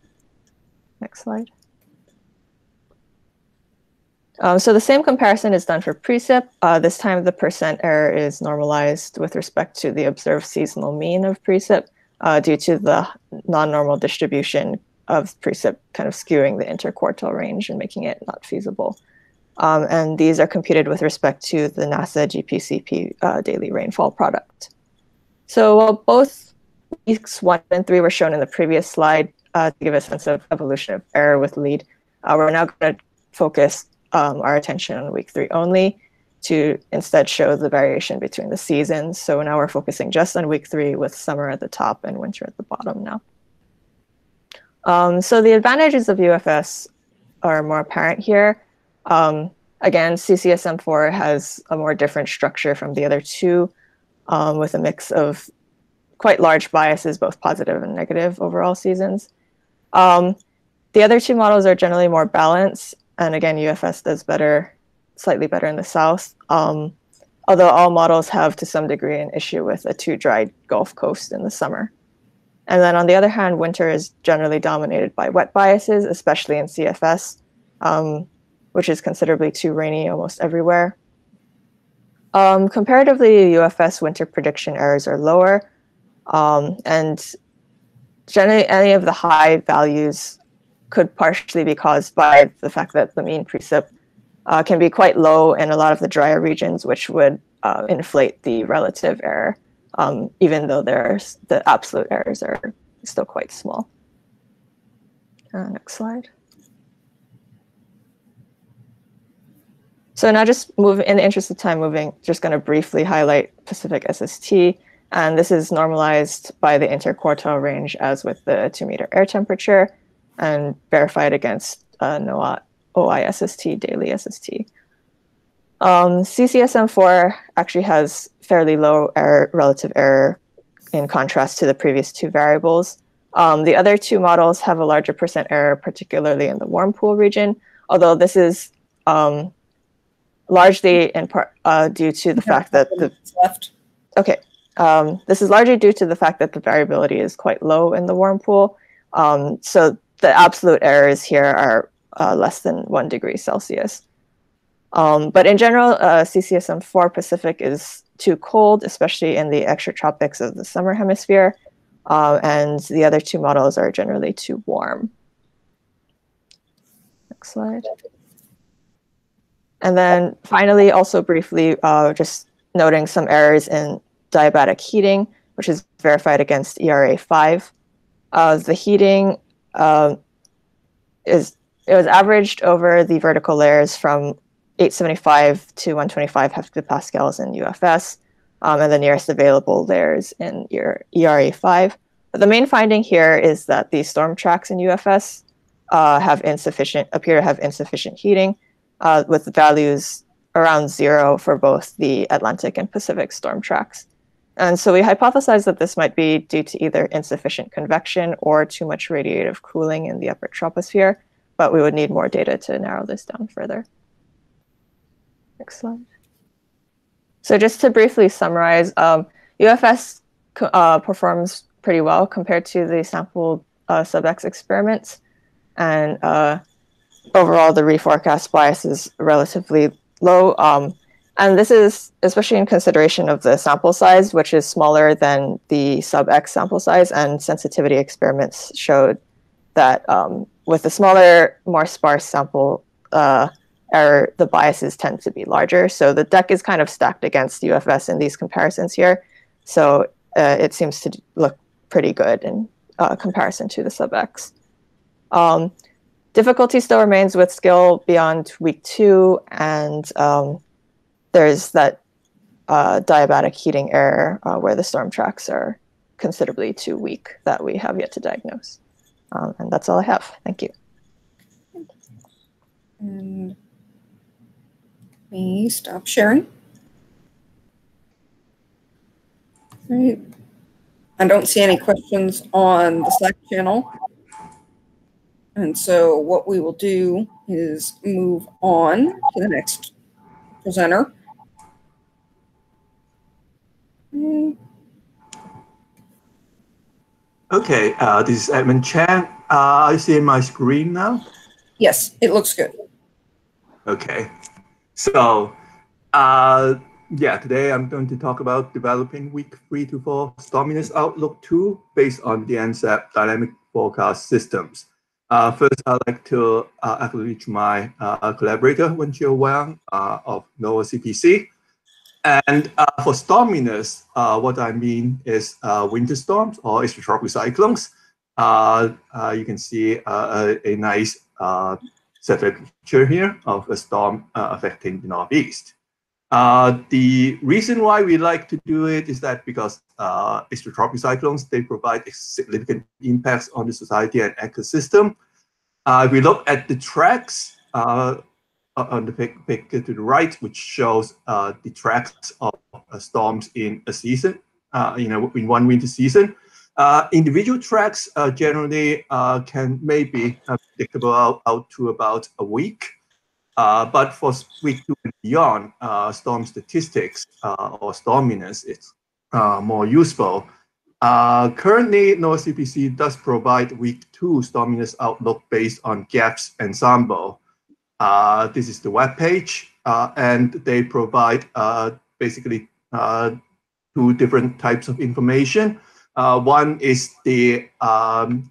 Next slide. Um, so the same comparison is done for precip. Uh, this time the percent error is normalized with respect to the observed seasonal mean of precip uh, due to the non-normal distribution of precip kind of skewing the interquartile range and making it not feasible. Um, and these are computed with respect to the NASA G P C P uh, daily rainfall product. So while both weeks one and three were shown in the previous slide uh, to give a sense of evolution of error with lead, uh, we're now going to focus um, our attention on week three only to instead show the variation between the seasons. So now we're focusing just on week three with summer at the top and winter at the bottom now. Um, so the advantages of U F S are more apparent here. Um, again, C C S M four has a more different structure from the other two, um, with a mix of quite large biases, both positive and negative overall seasons. Um, the other two models are generally more balanced, and again, U F S does better, slightly better in the South, um, although all models have to some degree an issue with a too dry Gulf Coast in the summer. And then on the other hand, winter is generally dominated by wet biases, especially in C F S. Um, which is considerably too rainy almost everywhere. Um, comparatively, U F S winter prediction errors are lower, um, and generally any of the high values could partially be caused by the fact that the mean precip uh, can be quite low in a lot of the drier regions, which would uh, inflate the relative error, um, even though there's, the absolute errors are still quite small. Uh, next slide. So now just move in the interest of time moving, just going to briefly highlight Pacific S S T. And this is normalized by the interquartile range as with the two meter air temperature and verified against uh, NOAA O I S S T, daily S S T. Um, C C S M four actually has fairly low error, relative error in contrast to the previous two variables. Um, the other two models have a larger percent error, particularly in the warm pool region, although this is um, largely in part uh, due to the fact that the left. Okay, um, this is largely due to the fact that the variability is quite low in the warm pool. Um, so the absolute errors here are uh, less than one degree Celsius. Um, but in general, uh, C C S M four Pacific is too cold, especially in the extratropics of the summer hemisphere, uh, and the other two models are generally too warm. Next slide. And then finally, also briefly, uh, just noting some errors in diabatic heating, which is verified against E R A five. Uh, the heating uh, is it was averaged over the vertical layers from eight seventy-five to one twenty-five hectopascals in U F S, um, and the nearest available layers in E R A five. But the main finding here is that the storm tracks in U F S uh, have insufficient appear to have insufficient heating, Uh, with the values around zero for both the Atlantic and Pacific storm tracks. And so we hypothesized that this might be due to either insufficient convection or too much radiative cooling in the upper troposphere, but we would need more data to narrow this down further. Next slide. So just to briefly summarize, um, U F S uh, performs pretty well compared to the sample uh, sub-X experiments. And uh, overall, the reforecast bias is relatively low. Um, and this is especially in consideration of the sample size, which is smaller than the sub-X sample size. And sensitivity experiments showed that um, with a smaller, more sparse sample uh, error, the biases tend to be larger. So the deck is kind of stacked against U F S in these comparisons here. So uh, it seems to look pretty good in uh, comparison to the sub-X. Um, difficulty still remains with skill beyond week two, and um, there's that uh, adiabatic heating error uh, where the storm tracks are considerably too weak that we have yet to diagnose. Um, and that's all I have. Thank you. And me stop sharing. All right. I don't see any questions on the Slack channel. And so what we will do is move on to the next presenter. Okay, uh, this is Edmund Chan. Uh, are you seeing my screen now? Yes, it looks good. Okay, so uh, yeah, today I'm going to talk about developing week three to four Storminess Outlook two based on the N S A P dynamic forecast systems. Uh, first, I'd like to uh, acknowledge my uh, collaborator, Wenqiu Wang uh, of NOAA C P C. And uh, for storminess, uh, what I mean is uh, winter storms or extratropical cyclones. Uh, uh, you can see uh, a, a nice uh, satellite picture here of a storm uh, affecting the Northeast. Uh, the reason why we like to do it is that because uh, extratropical cyclones, they provide significant impacts on the society and ecosystem. Uh, if we look at the tracks uh, on the picture to the right, which shows uh, the tracks of uh, storms in a season, uh, you know, in one winter season, uh, individual tracks uh, generally uh, can maybe uh, predictable out, out to about a week. Uh, but for week two and beyond, uh, storm statistics uh, or storminess is uh, more useful. Uh, currently, NOAA C P C does provide week two storminess outlook based on GAPS ensemble. Uh, this is the web page, uh, and they provide uh, basically uh, two different types of information. Uh, one is the um,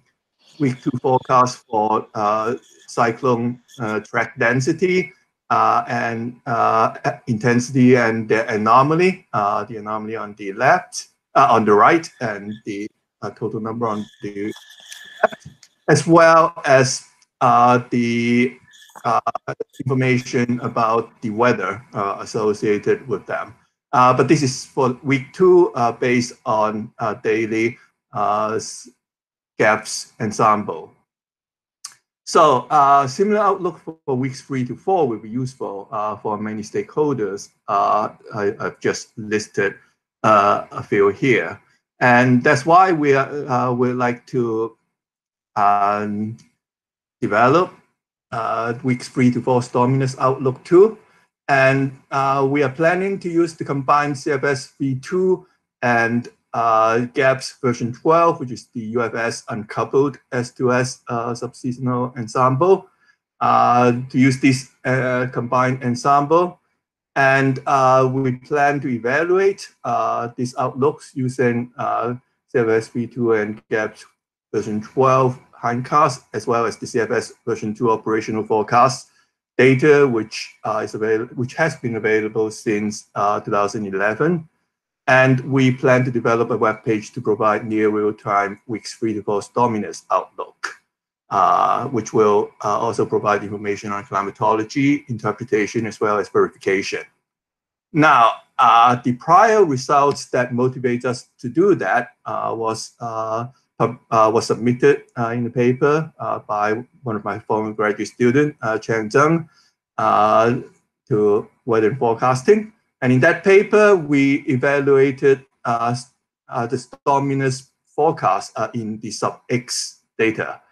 week two forecast for uh, cyclone uh, track density uh, and uh, intensity and the anomaly, uh, the anomaly on the left, uh, on the right, and the uh, total number on the left, as well as uh, the uh, information about the weather uh, associated with them. Uh, but this is for week two uh, based on uh, daily uh, GAPS ensemble. So uh, similar outlook for, for weeks three to four will be useful uh, for many stakeholders. Uh, I, I've just listed uh, a few here, and that's why we uh, would like to um, develop uh, weeks three to four Storminess Outlook two, and uh, we are planning to use the combined C F S v two and Uh, GAPS version twelve, which is the U F S uncoupled S two S uh, subseasonal ensemble, uh, to use this uh, combined ensemble. And uh, we plan to evaluate uh, these outlooks using uh, C F S v two and GAPS version twelve hindcast, as well as the C F S version two operational forecast data, which uh, is available, which has been available since uh, two thousand eleven. And we plan to develop a web page to provide near real-time weeks three to four storminess outlook, uh, which will uh, also provide information on climatology, interpretation, as well as verification. Now, uh, the prior results that motivate us to do that uh, was uh, uh, was submitted uh, in the paper uh, by one of my former graduate students, uh, Chen Zheng, uh, to weather forecasting. And in that paper, we evaluated uh, uh, the storminess forecast uh, in the sub-X data.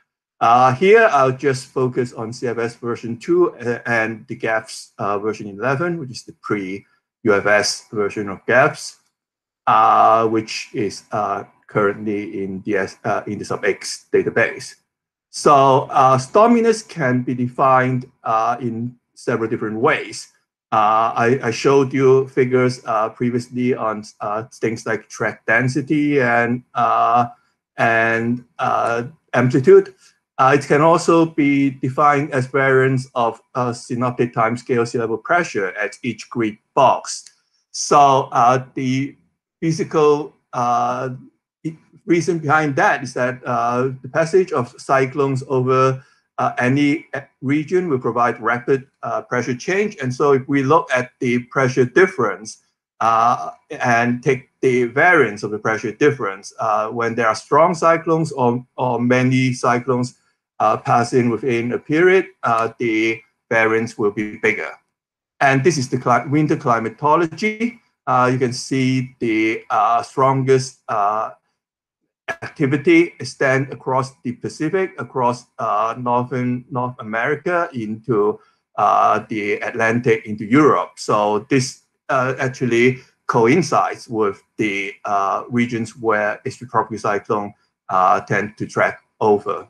Uh, here, I'll just focus on C F S version two and the G A F S uh, version eleven, which is the pre-U F S version of G A F S, uh, which is uh, currently in the, uh, in the sub X database. So uh, storminess can be defined uh, in several different ways. Uh, I, I showed you figures uh, previously on uh, things like track density and, uh, and uh, amplitude. Uh, it can also be defined as variance of uh, synoptic timescale sea level pressure at each grid box. So uh, the physical uh, reason behind that is that uh, the passage of cyclones over Uh, any region will provide rapid uh, pressure change. And so if we look at the pressure difference uh, and take the variance of the pressure difference, uh, when there are strong cyclones or, or many cyclones uh, passing within a period, uh, the variance will be bigger. And this is the cli winter climatology. Uh, you can see the uh, strongest uh, activity extend across the Pacific, across uh, northern North America, into uh, the Atlantic, into Europe. So this uh, actually coincides with the uh, regions where extratropical cyclone uh, tend to track over.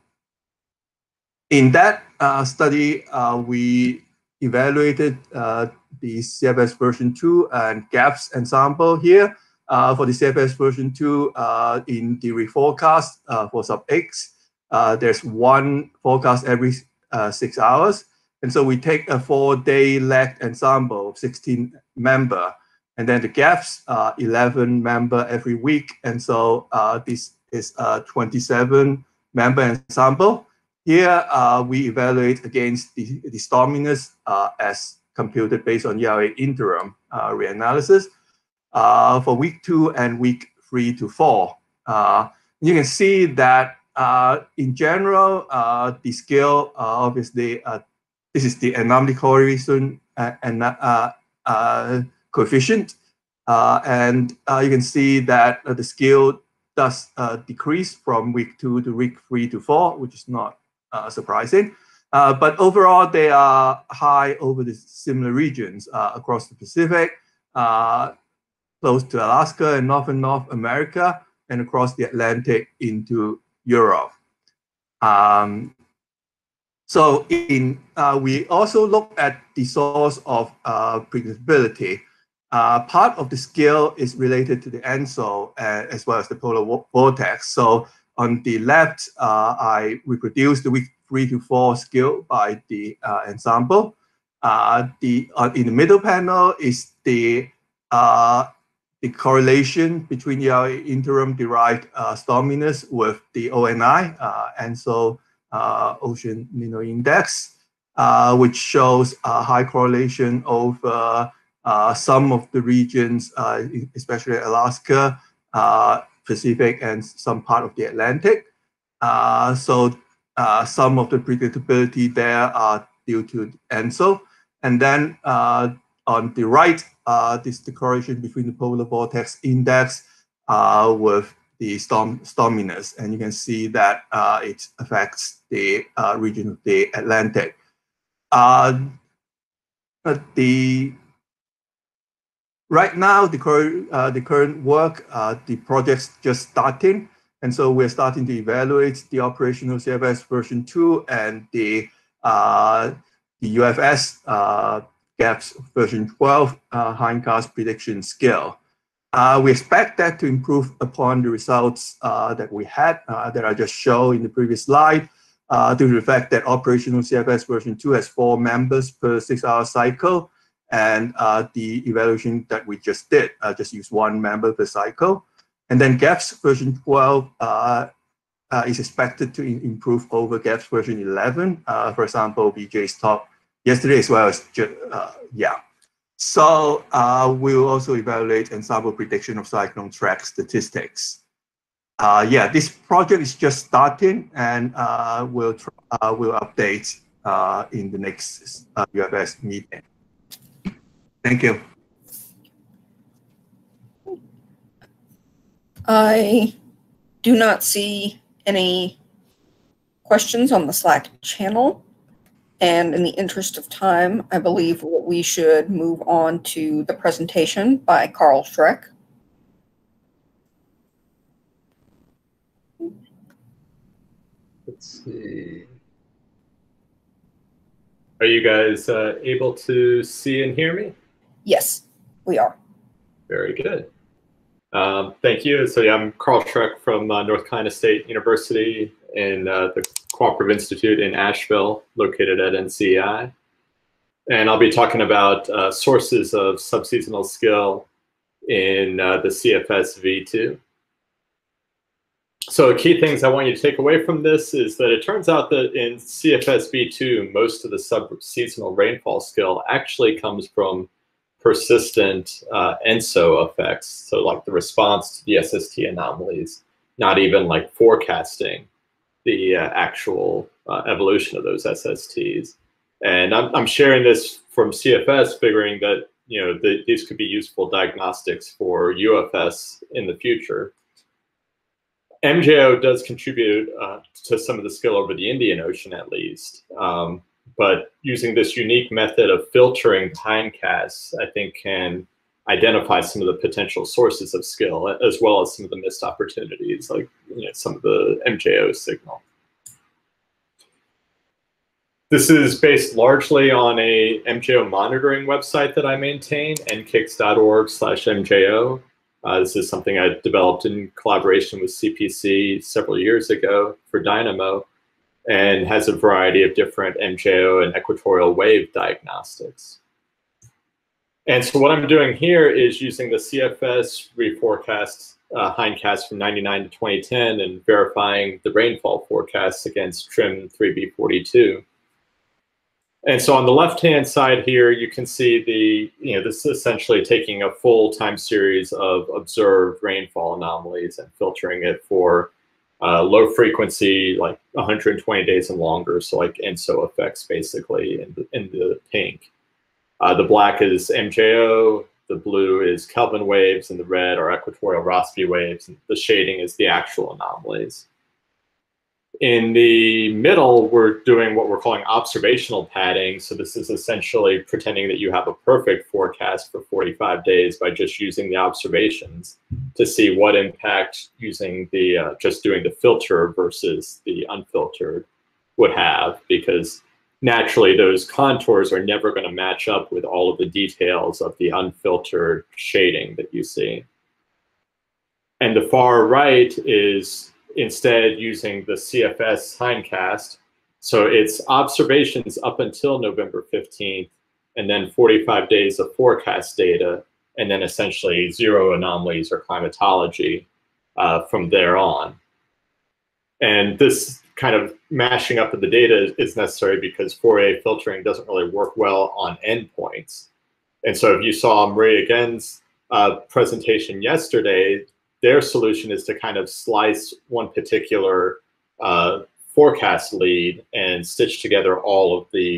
In that uh, study, uh, we evaluated uh, the C F S version two and G A F S ensemble here. Uh, for the C F S version two, uh, in the reforecast uh, for sub X, uh, there's one forecast every uh, six hours. And so we take a four-day lagged ensemble of sixteen member, and then the G A F S uh, eleven member every week. And so uh, this is a twenty-seven member ensemble. Here uh, we evaluate against the, the storminess uh, as computed based on E R A interim uh, reanalysis. Uh, for week two and week three to four. Uh, you can see that uh, in general, uh, the scale, uh, obviously, uh, this is the anomaly correlation uh, and, uh, uh, coefficient. Uh, and uh, you can see that uh, the scale does uh, decrease from week two to week three to four, which is not uh, surprising. Uh, but overall, they are high over the similar regions uh, across the Pacific, Uh, close to Alaska and northern North America, and across the Atlantic into Europe. Um, so in, uh, we also look at the source of uh, predictability. Uh, part of the scale is related to the ENSO uh, as well as the polar vortex. So on the left, uh, I reproduce the week three to four scale by the uh, ensemble. Uh, the, uh, in the middle panel is the uh, the correlation between E R A interim derived uh, storminess with the O N I, uh, and so uh, Ocean Nino Index, uh, which shows a high correlation over uh, some of the regions, uh, especially Alaska, uh, Pacific, and some part of the Atlantic. Uh, so uh, some of the predictability there are due to ENSO. And then uh, on the right, Uh, this the correlation between the polar vortex index uh, with the storm storminess, and you can see that uh, it affects the uh, region of the Atlantic. Uh, but the right now, the current uh, the current work, uh, the project's just starting, and so we're starting to evaluate the operational C F S version two and the uh, the U F S. Uh, G A F S version twelve uh, hindcast prediction scale. Uh, we expect that to improve upon the results uh, that we had uh, that I just showed in the previous slide, uh, due to the fact that operational C F S version two has four members per six-hour cycle, and uh, the evaluation that we just did uh, just used one member per cycle. And then G A F S version twelve uh, uh, is expected to improve over G A F S version eleven. Uh, for example, B J's talk yesterday as well as, uh, yeah. So uh, we will also evaluate ensemble prediction of cyclone track statistics. Uh, yeah, this project is just starting, and uh, we'll, uh, we'll update uh, in the next uh, U F S meeting. Thank you. I do not see any questions on the Slack channel. And in the interest of time, I believe we should move on to the presentation by Carl Schreck. Let's see. Are you guys uh, able to see and hear me? Yes, we are. Very good. Um, thank you. So yeah, I'm Carl Schreck from uh, North Carolina State University and uh, the Cooperative Institute in Asheville, located at N C E I. And I'll be talking about uh, sources of subseasonal skill in uh, the C F S V two. So key things I want you to take away from this is that it turns out that in C F S V two, most of the subseasonal rainfall skill actually comes from persistent uh, N S O effects, so like the response to the S S T anomalies, not even like forecasting the uh, actual uh, evolution of those S S Ts. And I'm, I'm sharing this from C F S, figuring that you know the, these could be useful diagnostics for U F S in the future. M J O does contribute uh, to some of the skill over the Indian Ocean, at least. Um, But using this unique method of filtering timecasts, I think, can identify some of the potential sources of skill, as well as some of the missed opportunities, like you know, some of the M J O signal. This is based largely on a M J O monitoring website that I maintain, n kicks dot org slash M J O. Uh, this is something I developed in collaboration with C P C several years ago for Dynamo, and has a variety of different M J O and equatorial wave diagnostics. And so what I'm doing here is using the C F S reforecast uh, hindcast from ninety-nine to twenty ten and verifying the rainfall forecasts against T R I M three B forty-two. And so on the left-hand side here, you can see the, you know, this is essentially taking a full time series of observed rainfall anomalies and filtering it for Uh, low frequency, like one hundred twenty days and longer, so like N S O effects basically in the, in the pink. Uh, the black is M J O, the blue is Kelvin waves, and the red are equatorial Rossby waves, and the shading is the actual anomalies. In the middle, we're doing what we're calling observational padding. So this is essentially pretending that you have a perfect forecast for forty-five days by just using the observations to see what impact using the, uh, just doing the filter versus the unfiltered would have, because naturally those contours are never going to match up with all of the details of the unfiltered shading that you see. And the far right is instead using the C F S hindcast. So it's observations up until November fifteenth, and then forty-five days of forecast data, and then essentially zero anomalies or climatology uh, from there on. And this kind of mashing up of the data is necessary because Fourier filtering doesn't really work well on endpoints. And so if you saw Maria Gen's uh, presentation yesterday, their solution is to kind of slice one particular uh, forecast lead and stitch together all of the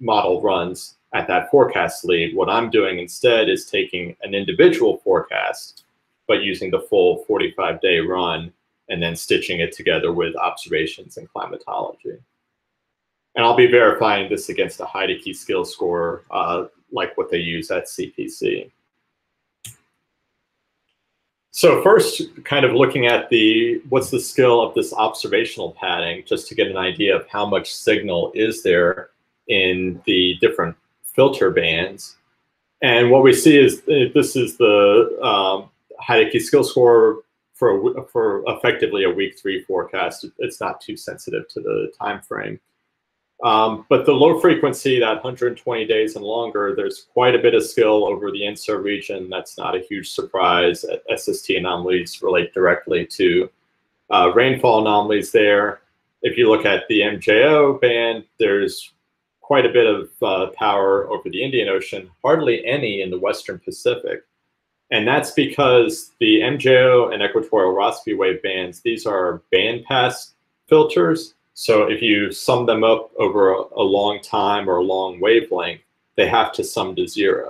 model runs at that forecast lead. What I'm doing instead is taking an individual forecast, but using the full forty-five day run and then stitching it together with observations and climatology. And I'll be verifying this against a Heidecke skill score, uh, like what they use at C P C. So first, kind of looking at the what's the skill of this observational padding, just to get an idea of how much signal is there in the different filter bands. And what we see is this is the um, Heidecke skill score for, for effectively a week three forecast. It's not too sensitive to the time frame. Um, but the low frequency, that one hundred twenty days and longer, there's quite a bit of skill over the N S O region. That's not a huge surprise. S S T anomalies relate directly to uh, rainfall anomalies there. If you look at the M J O band, there's quite a bit of uh, power over the Indian Ocean, hardly any in the Western Pacific. And that's because the M J O and equatorial Rossby wave bands, these are bandpass filters. So if you sum them up over a, a long time or a long wavelength, they have to sum to zero.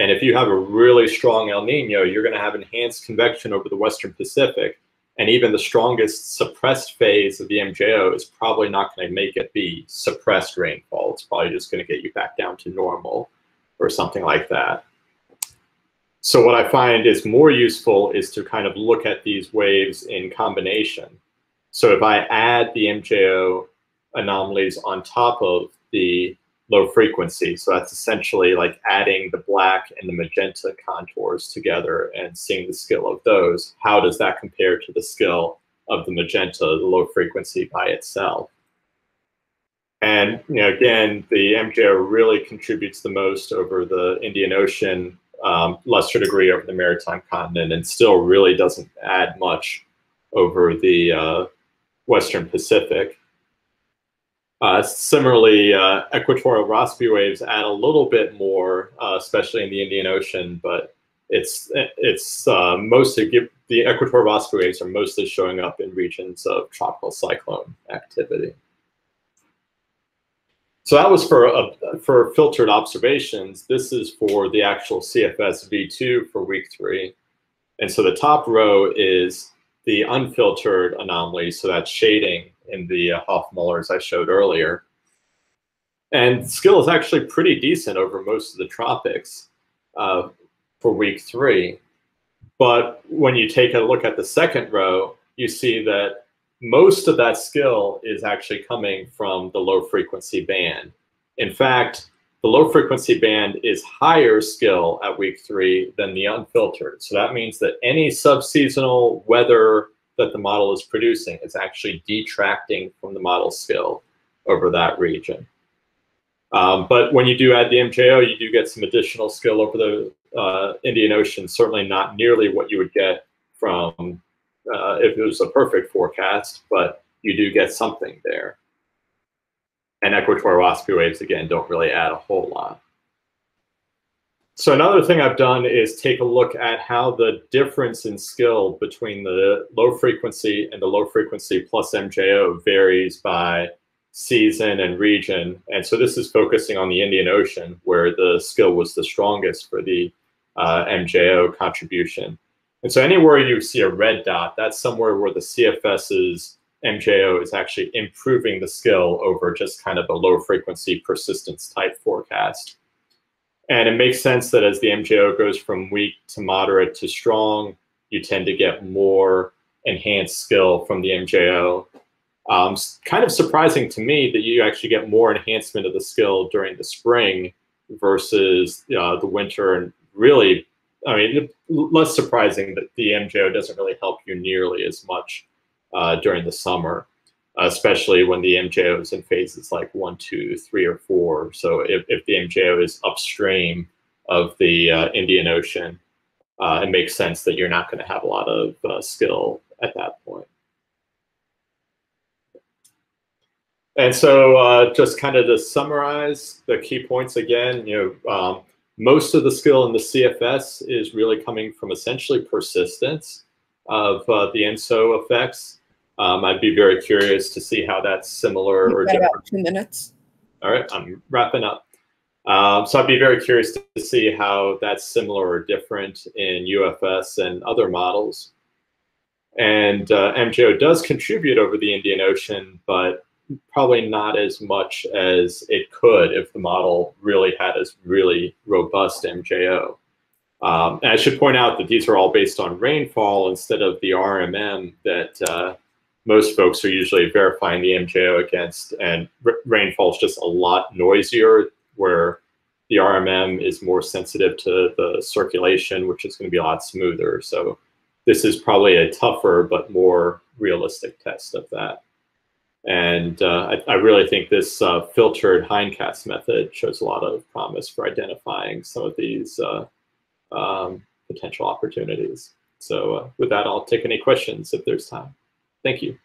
And if you have a really strong El Nino, you're going to have enhanced convection over the Western Pacific, And even the strongest suppressed phase of the M J O is probably not going to make it the suppressed rainfall. It's probably just going to get you back down to normal or something like that. So what I find is more useful is to kind of look at these waves in combination. So if I add the M J O anomalies on top of the low frequency, so that's essentially like adding the black and the magenta contours together and seeing the skill of those, how does that compare to the skill of the magenta, the low frequency by itself? And you know, again, the M J O really contributes the most over the Indian Ocean, um, lesser degree over the maritime continent, and still really doesn't add much over the uh, Western Pacific. Uh, similarly, uh, equatorial Rossby waves add a little bit more, uh, especially in the Indian Ocean, but it's it's uh, mostly give, the equatorial Rossby waves are mostly showing up in regions of tropical cyclone activity. So that was for uh, for filtered observations. This is for the actual C F S V two for week three, and so the top row is the unfiltered anomalies, so that's shading in the uh, Hofmüllers I showed earlier. And skill is actually pretty decent over most of the tropics uh, for week three. But when you take a look at the second row, you see that most of that skill is actually coming from the low frequency band. In fact, the low frequency band is higher skill at week three than the unfiltered. So that means that any subseasonal weather that the model is producing is actually detracting from the model skill over that region. Um, but when you do add the M J O, you do get some additional skill over the uh, Indian Ocean, certainly not nearly what you would get from uh, if it was a perfect forecast, but you do get something there. And equatorial Rossby waves, again, don't really add a whole lot. So another thing I've done is take a look at how the difference in skill between the low frequency and the low frequency plus M J O varies by season and region. And so this is focusing on the Indian Ocean, where the skill was the strongest for the uh, M J O contribution. And so anywhere you see a red dot, that's somewhere where the C F S's M J O is actually improving the skill over just kind of a low frequency persistence type forecast. And it makes sense that as the M J O goes from weak to moderate to strong, you tend to get more enhanced skill from the M J O. Um, kind of surprising to me that you actually get more enhancement of the skill during the spring versus uh, the winter. And really, I mean, less surprising that the M J O doesn't really help you nearly as much uh, during the summer, especially when the M J O is in phases like one, two, three, or four. So if, if the M J O is upstream of the uh, Indian Ocean, uh, it makes sense that you're not going to have a lot of uh, skill at that point. And so uh, just kind of to summarize the key points again, you know, um, most of the skill in the C F S is really coming from essentially persistence of uh, the N S O effects. Um, I'd be very curious to see how that's similar or different. Two minutes. All right, I'm wrapping up. Um, so I'd be very curious to see how that's similar or different in U F S and other models. And uh, M J O does contribute over the Indian Ocean, but probably not as much as it could if the model really had a really robust M J O. Um, and I should point out that these are all based on rainfall instead of the R M M that uh, most folks are usually verifying the M J O against, and rainfall is just a lot noisier, where the R M M is more sensitive to the circulation, which is going to be a lot smoother. So this is probably a tougher but more realistic test of that. And uh, I, I really think this uh, filtered hindcast method shows a lot of promise for identifying some of these uh, um, potential opportunities. So uh, with that, I'll take any questions if there's time. Thank you.